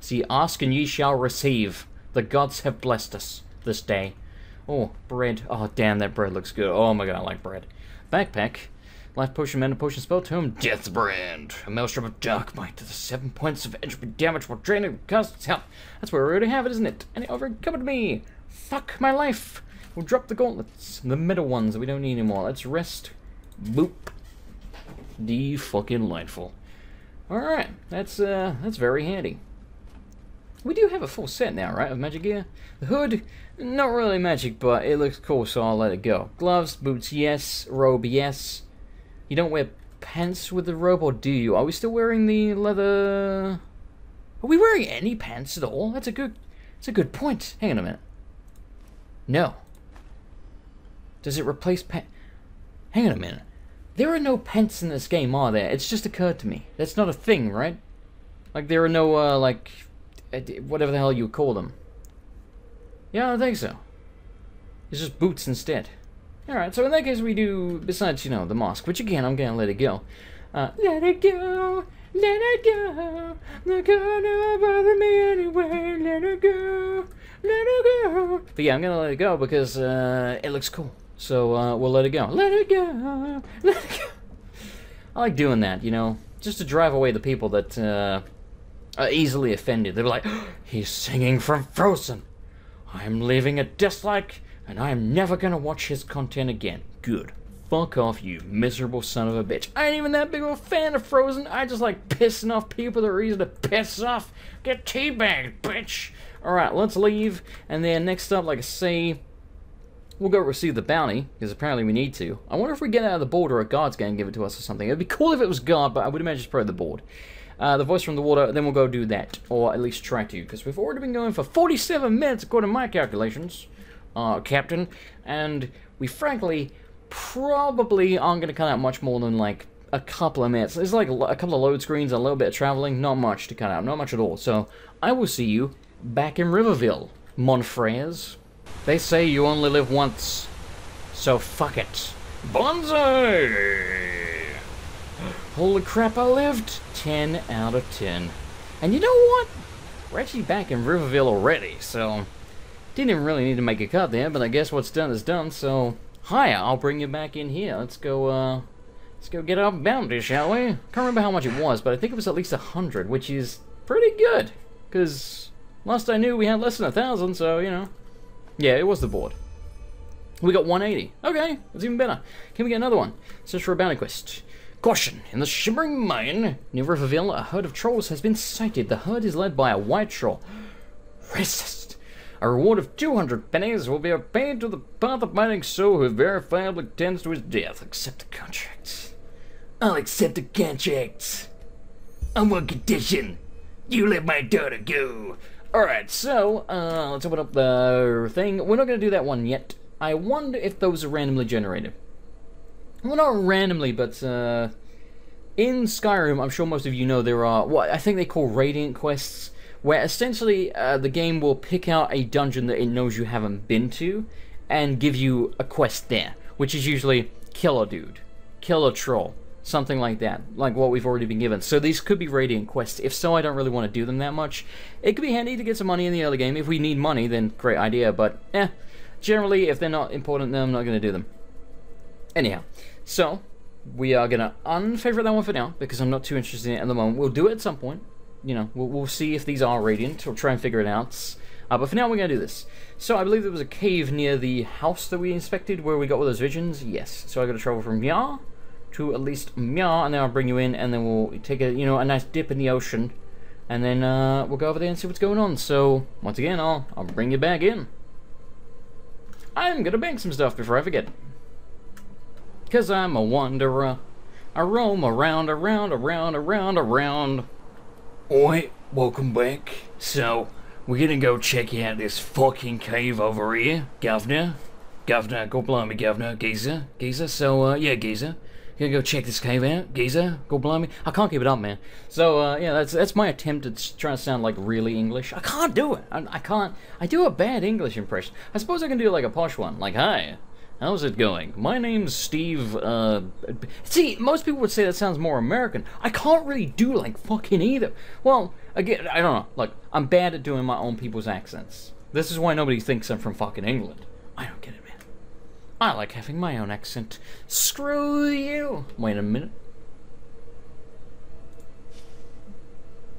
See, ask and ye shall receive. The gods have blessed us this day. Oh, bread. Oh, damn, that bread looks good. Oh my god, I like bread. Backpack, life potion, mana potion, spell tome, death brand, a maelstrom of dark might to the 7 points of entropy damage while draining costs health. That's where we already have it, isn't it? And it overcovered me. Fuck my life. We'll drop the gauntlets, the middle ones that we don't need anymore. Let's rest. Boop. D fucking lightful. All right, that's very handy. We do have a full set now, right, of magic gear? The hood, not really magic, but it looks cool, so I'll let it go. Gloves, boots, yes. Robe, yes. You don't wear pants with the robe, or do you? Are we still wearing the leather... Are we wearing any pants at all? That's a good point. Hang on a minute. No. Does it replace pants? Hang on a minute. There are no pants in this game, are there? It's just occurred to me. That's not a thing, right? Like there are no like whatever the hell you call them. Yeah, I don't think so. It's just boots instead. Alright, so in that case we do, besides, you know, the mosque, which again, I'm gonna let it go. Let it go, let it go, not gonna bother me anyway, let it go, let it go. But yeah, I'm gonna let it go because it looks cool. So we'll let it go. Let it go, let it go. I like doing that, you know, just to drive away the people that are easily offended. They're like, oh, he's singing from Frozen. I'm leaving a dislike. And I'm never gonna watch his content again. Good. Fuck off, you miserable son of a bitch. I ain't even that big of a fan of Frozen. I just like pissing off people that are easy to piss off. Get teabagged, bitch. Alright, let's leave. And then next up, like I say, we'll go receive the bounty, because apparently we need to. I wonder if we get out of the board or a guard's gonna give it to us or something. It'd be cool if it was guard, but I would imagine it's probably the board. The voice from the water, then we'll go do that. Or at least try to, because we've already been going for 47 minutes according to my calculations. Captain, and we frankly probably aren't going to cut out much more than like a couple of minutes. There's like a couple of load screens, a little bit of traveling, not much to cut out, not much at all. So I will see you back in Riverville, mon frères. They say you only live once, so fuck it. Bonsai! Holy crap, I lived! 10 out of 10. And you know what? We're actually back in Riverville already, so... Didn't even really need to make a cut there, but I guess what's done is done, so... Hiya, I'll bring you back in here. Let's go get our bounty, shall we? Can't remember how much it was, but I think it was at least 100, which is pretty good. Because last I knew we had less than 1,000, so, you know. Yeah, it was the board. We got 180. Okay, that's even better. Can we get another one? Search for a bounty quest. Caution! In the Shimmering Mine, near Riverville, a herd of trolls has been sighted. The herd is led by a white troll. Racist! A reward of 200 pennies will be paid to the path of mining soul who verifiably tends to his death. Accept the contract. I'll accept the contract. On one condition. You let my daughter go. Alright, so, let's open up the thing. We're not going to do that one yet. I wonder if those are randomly generated. Well, not randomly, but, in Skyrim, I'm sure most of you know there are what I think they call Radiant Quests, where essentially the game will pick out a dungeon that it knows you haven't been to and give you a quest there, which is usually kill a dude, kill a troll, something like that, like what we've already been given. So these could be Radiant quests. If so, I don't really want to do them that much. It could be handy to get some money in the early game. If we need money, then great idea, but generally if they're not important, then I'm not going to do them. Anyhow, so we are going to unfavorite that one for now because I'm not too interested in it at the moment. We'll do it at some point. You know, we'll see if these are radiant. We'll try and figure it out. But for now, we're going to do this. So I believe there was a cave near the house that we inspected where we got all those visions. Yes. So I got to travel from Myar to at least Myar, and then I'll bring you in, and then we'll take a, you know, a nice dip in the ocean, and then we'll go over there and see what's going on. So once again, I'll bring you back in. I'm gonna bank some stuff before I forget, cause I'm a wanderer. I roam around. Oi, welcome back. So, we're gonna go check out this fucking cave over here, Governor. Governor, go blimey, Governor. Geezer, Geezer. So, yeah, Geezer. Gonna go check this cave out. Geezer, go blimey. I can't keep it up, man. So, yeah, that's my attempt at trying to sound like really English. I can't do it. I can't. I do a bad English impression. I suppose I can do like a posh one. Like, hi, how's it going? My name's Steve, See, most people would say that sounds more American. I can't really do, like, fucking either. Well, again, I don't know. Look, I'm bad at doing my own people's accents. This is why nobody thinks I'm from fucking England. I don't get it, man. I like having my own accent. Screw you! Wait a minute.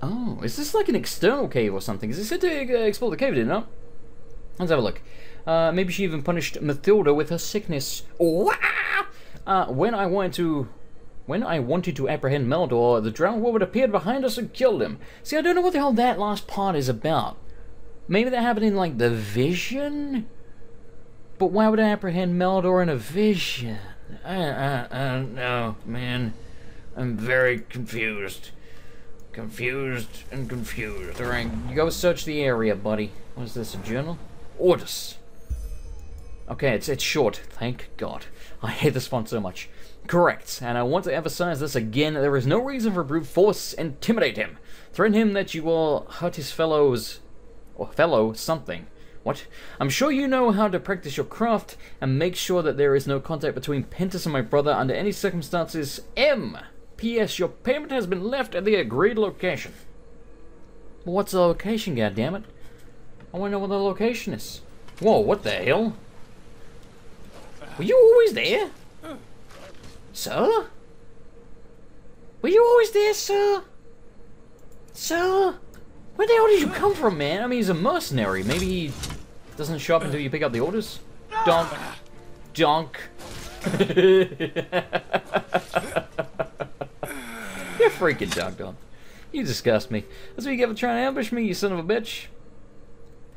Oh, is this like an external cave or something? Is it said to explore the cave, didn't it? Let's have a look. Maybe she even punished Mathilda with her sickness. When I wanted to apprehend Meldor, the drowned woman appeared behind us and killed him. See, I don't know what the hell that last part is about. Maybe that happened in, like, the vision? But why would I apprehend Meldor in a vision? I don't know, man. I'm very confused. Confused and confused. Alright, you go search the area, buddy. What is this, a journal? Orders. Okay, it's short. Thank God. I hate this font so much. Correct, and I want to emphasize this again. There is no reason for brute force. Intimidate him. Threaten him that you will hurt his fellows... or fellow something. What? I'm sure you know how to practice your craft and make sure that there is no contact between Pentus and my brother under any circumstances. M. P.S. Your payment has been left at the agreed location. Well, what's the location, goddammit? I want to know what the location is. Whoa, what the hell? Were you always there? Sir? Were you always there, sir? Sir? Where the hell did you come from, man? I mean, he's a mercenary. Maybe he doesn't show up until you pick up the orders? Donk. Donk. You're freaking dogged on. You disgust me. That's what you get for trying to ambush me, you son of a bitch.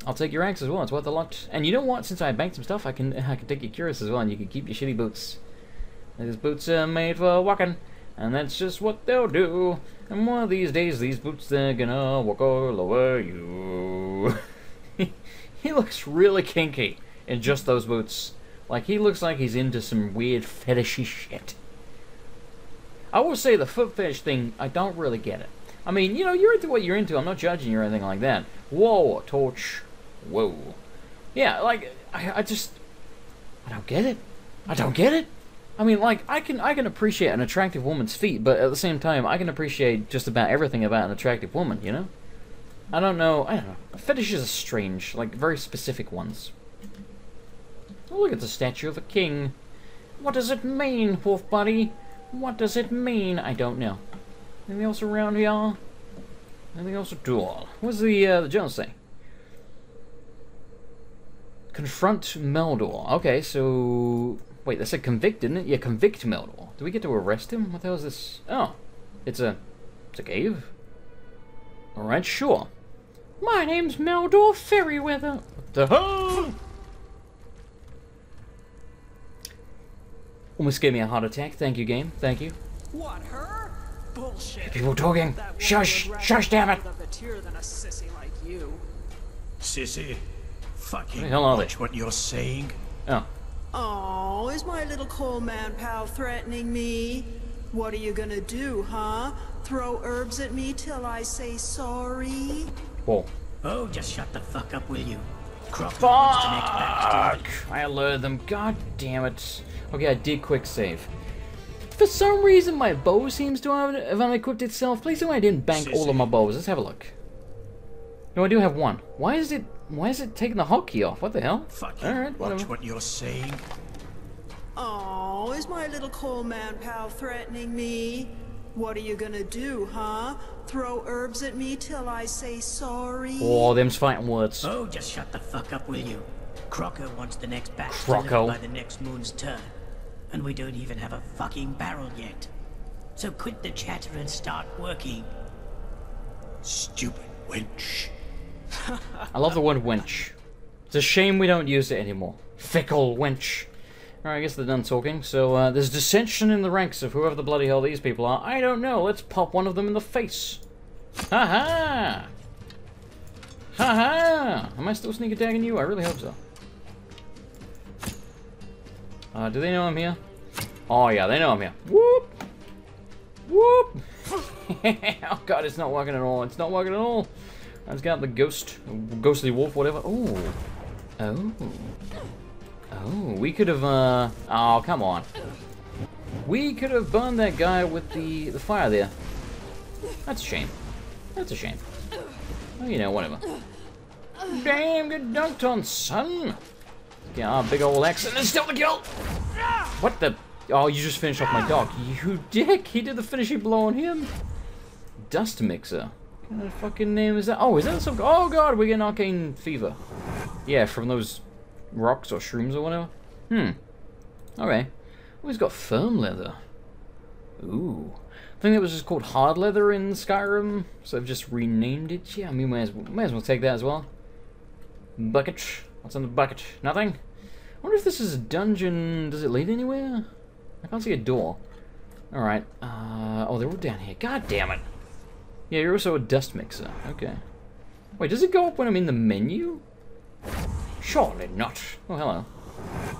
I'll take your axe as well, it's worth a lot. And you know what? Since I banked some stuff, I can take your curious as well, and you can keep your shitty boots. These boots are made for walking, and that's just what they'll do. And one of these days, these boots, they're gonna walk all over you. He looks really kinky in just those boots. Like, he looks like he's into some weird fetishy shit. I will say the foot fetish thing, I don't really get it. I mean, you know, you're into what you're into. I'm not judging you or anything like that. Whoa, a torch. Whoa. Yeah, like, I don't get it. I don't get it. I mean, like, I can appreciate an attractive woman's feet, but at the same time, I can appreciate just about everything about an attractive woman, you know? I don't know. Fetishes are strange, like, very specific ones. Oh, look at the statue of a king. What does it mean, wolf buddy? What does it mean? I don't know. Anything else around here? Anything else at all? What's the journal say? Confront Meldor. Okay, so... Wait, that said convict, didn't it? Yeah, convict Meldor. Do we get to arrest him? What the hell is this? Oh, it's a cave? Alright, sure. My name's Meldor Fairyweather. What the hell? Almost gave me a heart attack. Thank you, game. Thank you. What, her? Bullshit. People talking. Shush! Shush, damn it! Than a sissy like you. Sissy? Fucking watch what you're saying. Oh. Oh, is my little coal man pal threatening me? What are you gonna do, huh? Throw herbs at me till I say sorry? Whoa. Oh, just shut the fuck up, will you? Fuck! I alerted them. God damn it. Okay, I did quick save. For some reason, my bow seems to have unequipped itself. Please tell me I didn't bank all of my bows. Let's have a look. No, I do have one. Why is it taking the hotkey off? What the hell? Fuck. All right, whatever. Watch what you're saying. Oh, is my little coal man pal threatening me? What are you gonna do, huh? Throw herbs at me till I say sorry? Oh, them's fighting words. Oh, just shut the fuck up, will you? Croco wants the next batch delivered by the next moon's turn, and we don't even have a fucking barrel yet. So quit the chatter and start working. Stupid wench. I love the word wench. It's a shame we don't use it anymore. Fickle wench. Alright, I guess they're done talking. So there's dissension in the ranks of whoever the bloody hell these people are. I don't know. Let's pop one of them in the face. Ha-ha! Ha-ha! Am I still sneak attacking you? I really hope so. Do they know I'm here? Oh yeah, they know I'm here. Whoop! Whoop! Oh god, it's not working at all. It's not working at all. I just got the ghostly wolf, whatever. Oh, oh, oh! We could have. Oh, come on! We could have burned that guy with the fire there. That's a shame. That's a shame. Oh, you know, whatever. Damn, good dunked on, son. Yeah, our big old axe, and it's still the kill. What the? Oh, you just finished off my dog, you dick! He did the finishing blow on him. Dust mixer. What the fucking name is that? Oh, is that some... Oh, God, we get an arcane fever. Yeah, from those rocks or shrooms or whatever. Hmm. Okay. Oh, he's got firm leather. Ooh. I think that was just called hard leather in Skyrim, so they've just renamed it. Yeah, I mean, may as well take that as well. Bucket. What's in the bucket? Nothing? I wonder if this is a dungeon. Does it lead anywhere? I can't see a door. Alright. Oh, they're all down here. God damn it. Yeah, you're also a dust mixer. Okay. Wait, does it go up when I'm in the menu? Surely not. Oh, hello.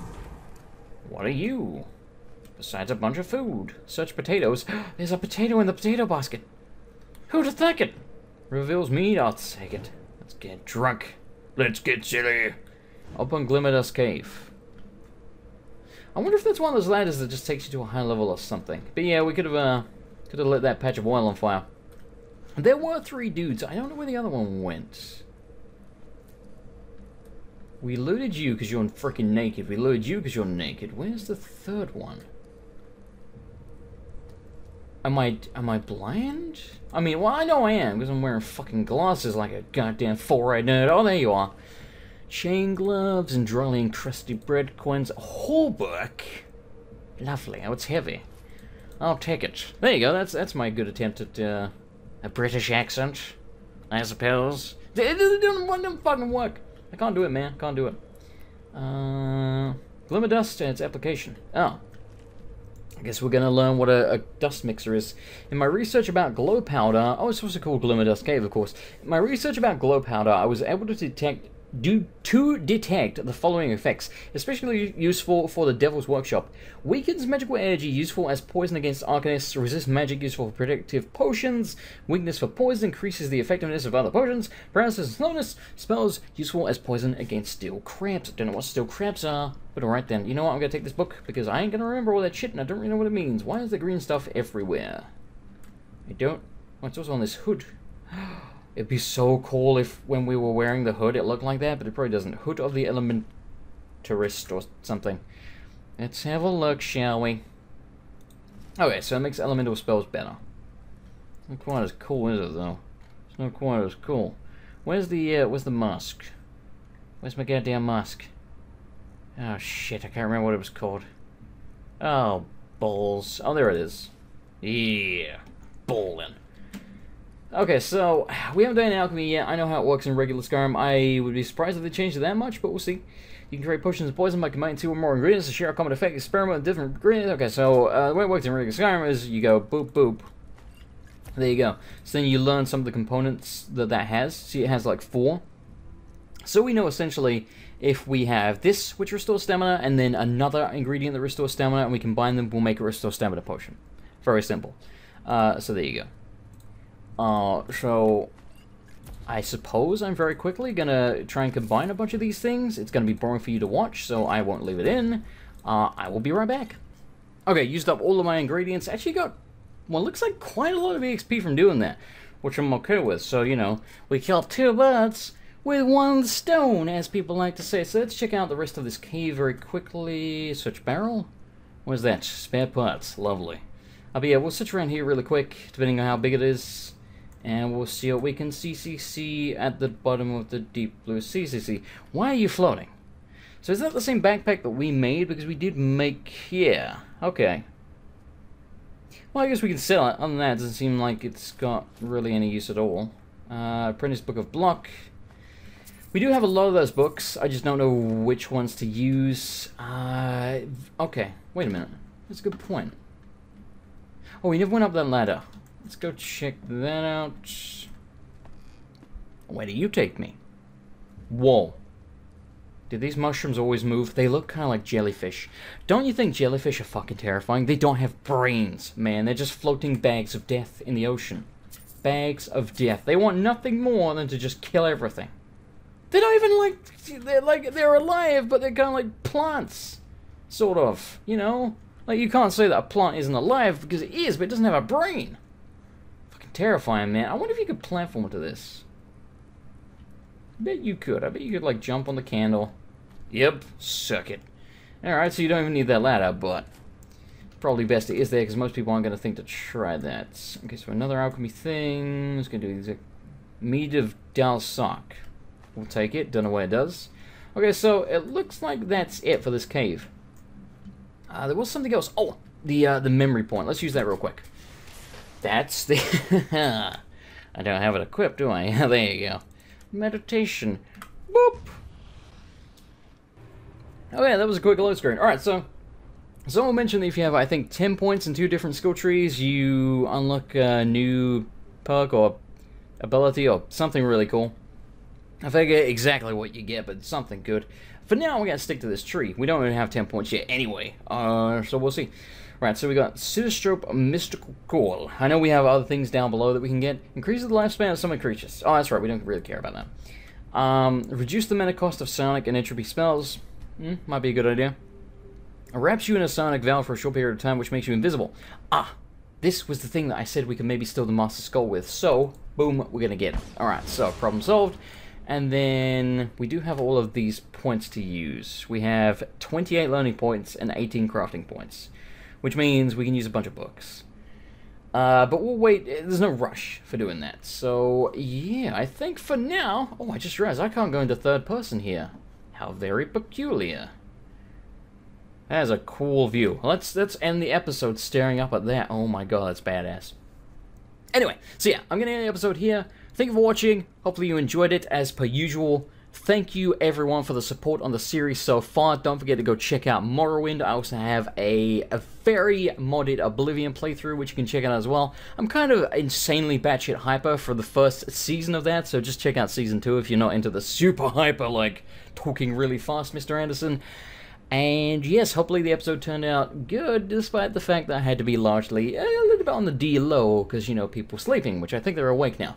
What are you? Besides a bunch of food. Such potatoes. There's a potato in the potato basket. Who'd have thunk it? Reveals me, I'll take it. Let's get drunk. Let's get silly. Open Glimmerdust Cave. I wonder if that's one of those ladders that just takes you to a high level or something. But yeah, we could have lit that patch of oil on fire. There were three dudes. I don't know where the other one went. We looted you because you're freaking naked. We looted you because you're naked. Where's the third one? Am I blind? I mean, well, I know I am because I'm wearing fucking glasses like a goddamn full-eyed nerd. Oh, there you are. Chain gloves and dryly encrusted bread coins. A hallbook? Lovely. Oh, it's heavy. I'll take it. There you go. That's my good attempt at a British accent, I suppose. It doesn't fucking work. I can't do it, man. Can't do it. Glimmerdust and its application. Oh. I guess we're going to learn what a dust mixer is. In my research about glow powder... Oh, it's also called Glimmerdust Cave, of course. In my research about glow powder, I was able to detect the following effects. Especially useful for the Devil's Workshop. Weakens magical energy, useful as poison against arcanists. Resists magic, useful for protective potions. Weakness for poison, increases the effectiveness of other potions. Paralysis and slowness. Spells, useful as poison against steel crabs. Don't know what steel crabs are. But alright then, you know what, I'm going to take this book, because I ain't going to remember all that shit, and I don't really know what it means. Why is the green stuff everywhere? I don't... Well, it's also on this hood. It'd be so cool if, when we were wearing the hood, it looked like that, but it probably doesn't. Hood of the Elementarist or something. Let's have a look, shall we? Okay, so it makes elemental spells better. Not quite as cool, is it, though? It's not quite as cool. Where's the mask? Where's my goddamn mask? Oh shit, I can't remember what it was called. Oh, balls. Oh, there it is. Yeah, ballin'. Okay, so, we haven't done alchemy yet. I know how it works in regular Skyrim. I would be surprised if they changed it that much, but we'll see. You can create potions of poison by combining two or more ingredients to share a common effect. Experiment with different ingredients. Okay, so, the way it works in regular Skyrim is you go boop, boop. There you go. So then you learn some of the components that has. See, it has like 4. So we know essentially if we have this, which restores stamina, and then another ingredient that restores stamina, and we combine them, we'll make a restore stamina potion. Very simple. So there you go. So I suppose I'm very quickly gonna try and combine a bunch of these things. It's gonna be boring for you to watch, so I won't leave it in. I will be right back. Okay, used up all of my ingredients. Actually got, well, looks like quite a lot of EXP from doing that, which I'm okay with. So, you know, we killed 2 birds with one stone, as people like to say. So let's check out the rest of this cave very quickly. Search barrel? Where's that? Spare parts. Lovely. But yeah, we'll search around here really quick, depending on how big it is. And we'll see what we can see. CCC at the bottom of the deep blue. CCC. Why are you floating? So is that the same backpack that we made? Because we did make... Yeah. Okay. Well, I guess we can sell it. Other than that, it doesn't seem like it's got really any use at all. Apprentice Book of Block... We do have a lot of those books, I just don't know which ones to use. Okay, wait a minute. That's a good point. Oh, we never went up that ladder. Let's go check that out. Where do you take me? Whoa. Did these mushrooms always move? They look kind of like jellyfish. Don't you think jellyfish are fucking terrifying? They don't have brains, man. They're just floating bags of death in the ocean. Bags of death. They want nothing more than to just kill everything. They don't even they're alive, but they're kind of like plants, sort of, you know? Like, you can't say that a plant isn't alive, because it is, but it doesn't have a brain. Fucking terrifying, man. I wonder if you could platform to this. I bet you could. I bet you could, like, jump on the candle. Yep, suck it. Alright, so you don't even need that ladder, but probably best it is there, because most people aren't going to think to try that. Okay, so another alchemy thing. Let's go do the mead of Dalsak. We'll take it. Don't know what it does. Okay, so it looks like that's it for this cave. There was something else. Oh, the memory point. Let's use that real quick. That's the... I don't have it equipped, do I? There you go. Meditation. Boop! Oh yeah, that was a quick load screen. Alright, so... Someone mentioned that if you have, I think, 10 points in 2 different skill trees, you unlock a new perk or ability or something really cool. I forget exactly what you get, but something good. For now, we gotta stick to this tree. We don't even have 10 points yet anyway, so we'll see. Right, so we got Sidostrope Mystical Coil. I know we have other things down below that we can get. Increases the lifespan of summon creatures. Oh, that's right, we don't really care about that. Reduce the mana cost of sonic and entropy spells. Might be a good idea. Wraps you in a sonic valve for a short period of time, which makes you invisible. Ah, this was the thing that I said we could maybe steal the Master Skull with. So, boom, we're gonna get it. Alright, so problem solved. And then we do have all of these points to use. We have 28 learning points and 18 crafting points, which means we can use a bunch of books. But we'll wait. There's no rush for doing that. So, yeah, I think for now... Oh, I just realized I can't go into third person here. How very peculiar. That is a cool view. Let's end the episode staring up at that. Oh my god, that's badass. Anyway, so yeah, I'm going to end the episode here. Thank you for watching. Hopefully you enjoyed it as per usual. Thank you everyone for the support on the series so far. Don't forget to go check out Morrowind. I also have a very modded Oblivion playthrough, which you can check out as well. I'm kind of insanely batshit hyper for the first season of that, so just check out season 2 if you're not into the super hyper, like, talking really fast Mr. Anderson. And yes, hopefully the episode turned out good, despite the fact that I had to be largely a little bit on the D-low, because, you know, people sleeping, which I think they're awake now.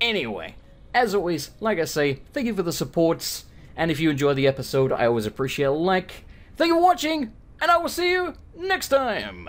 Anyway, as always, like I say, thank you for the supports, and if you enjoy the episode, I always appreciate a like. Thank you for watching, and I will see you next time!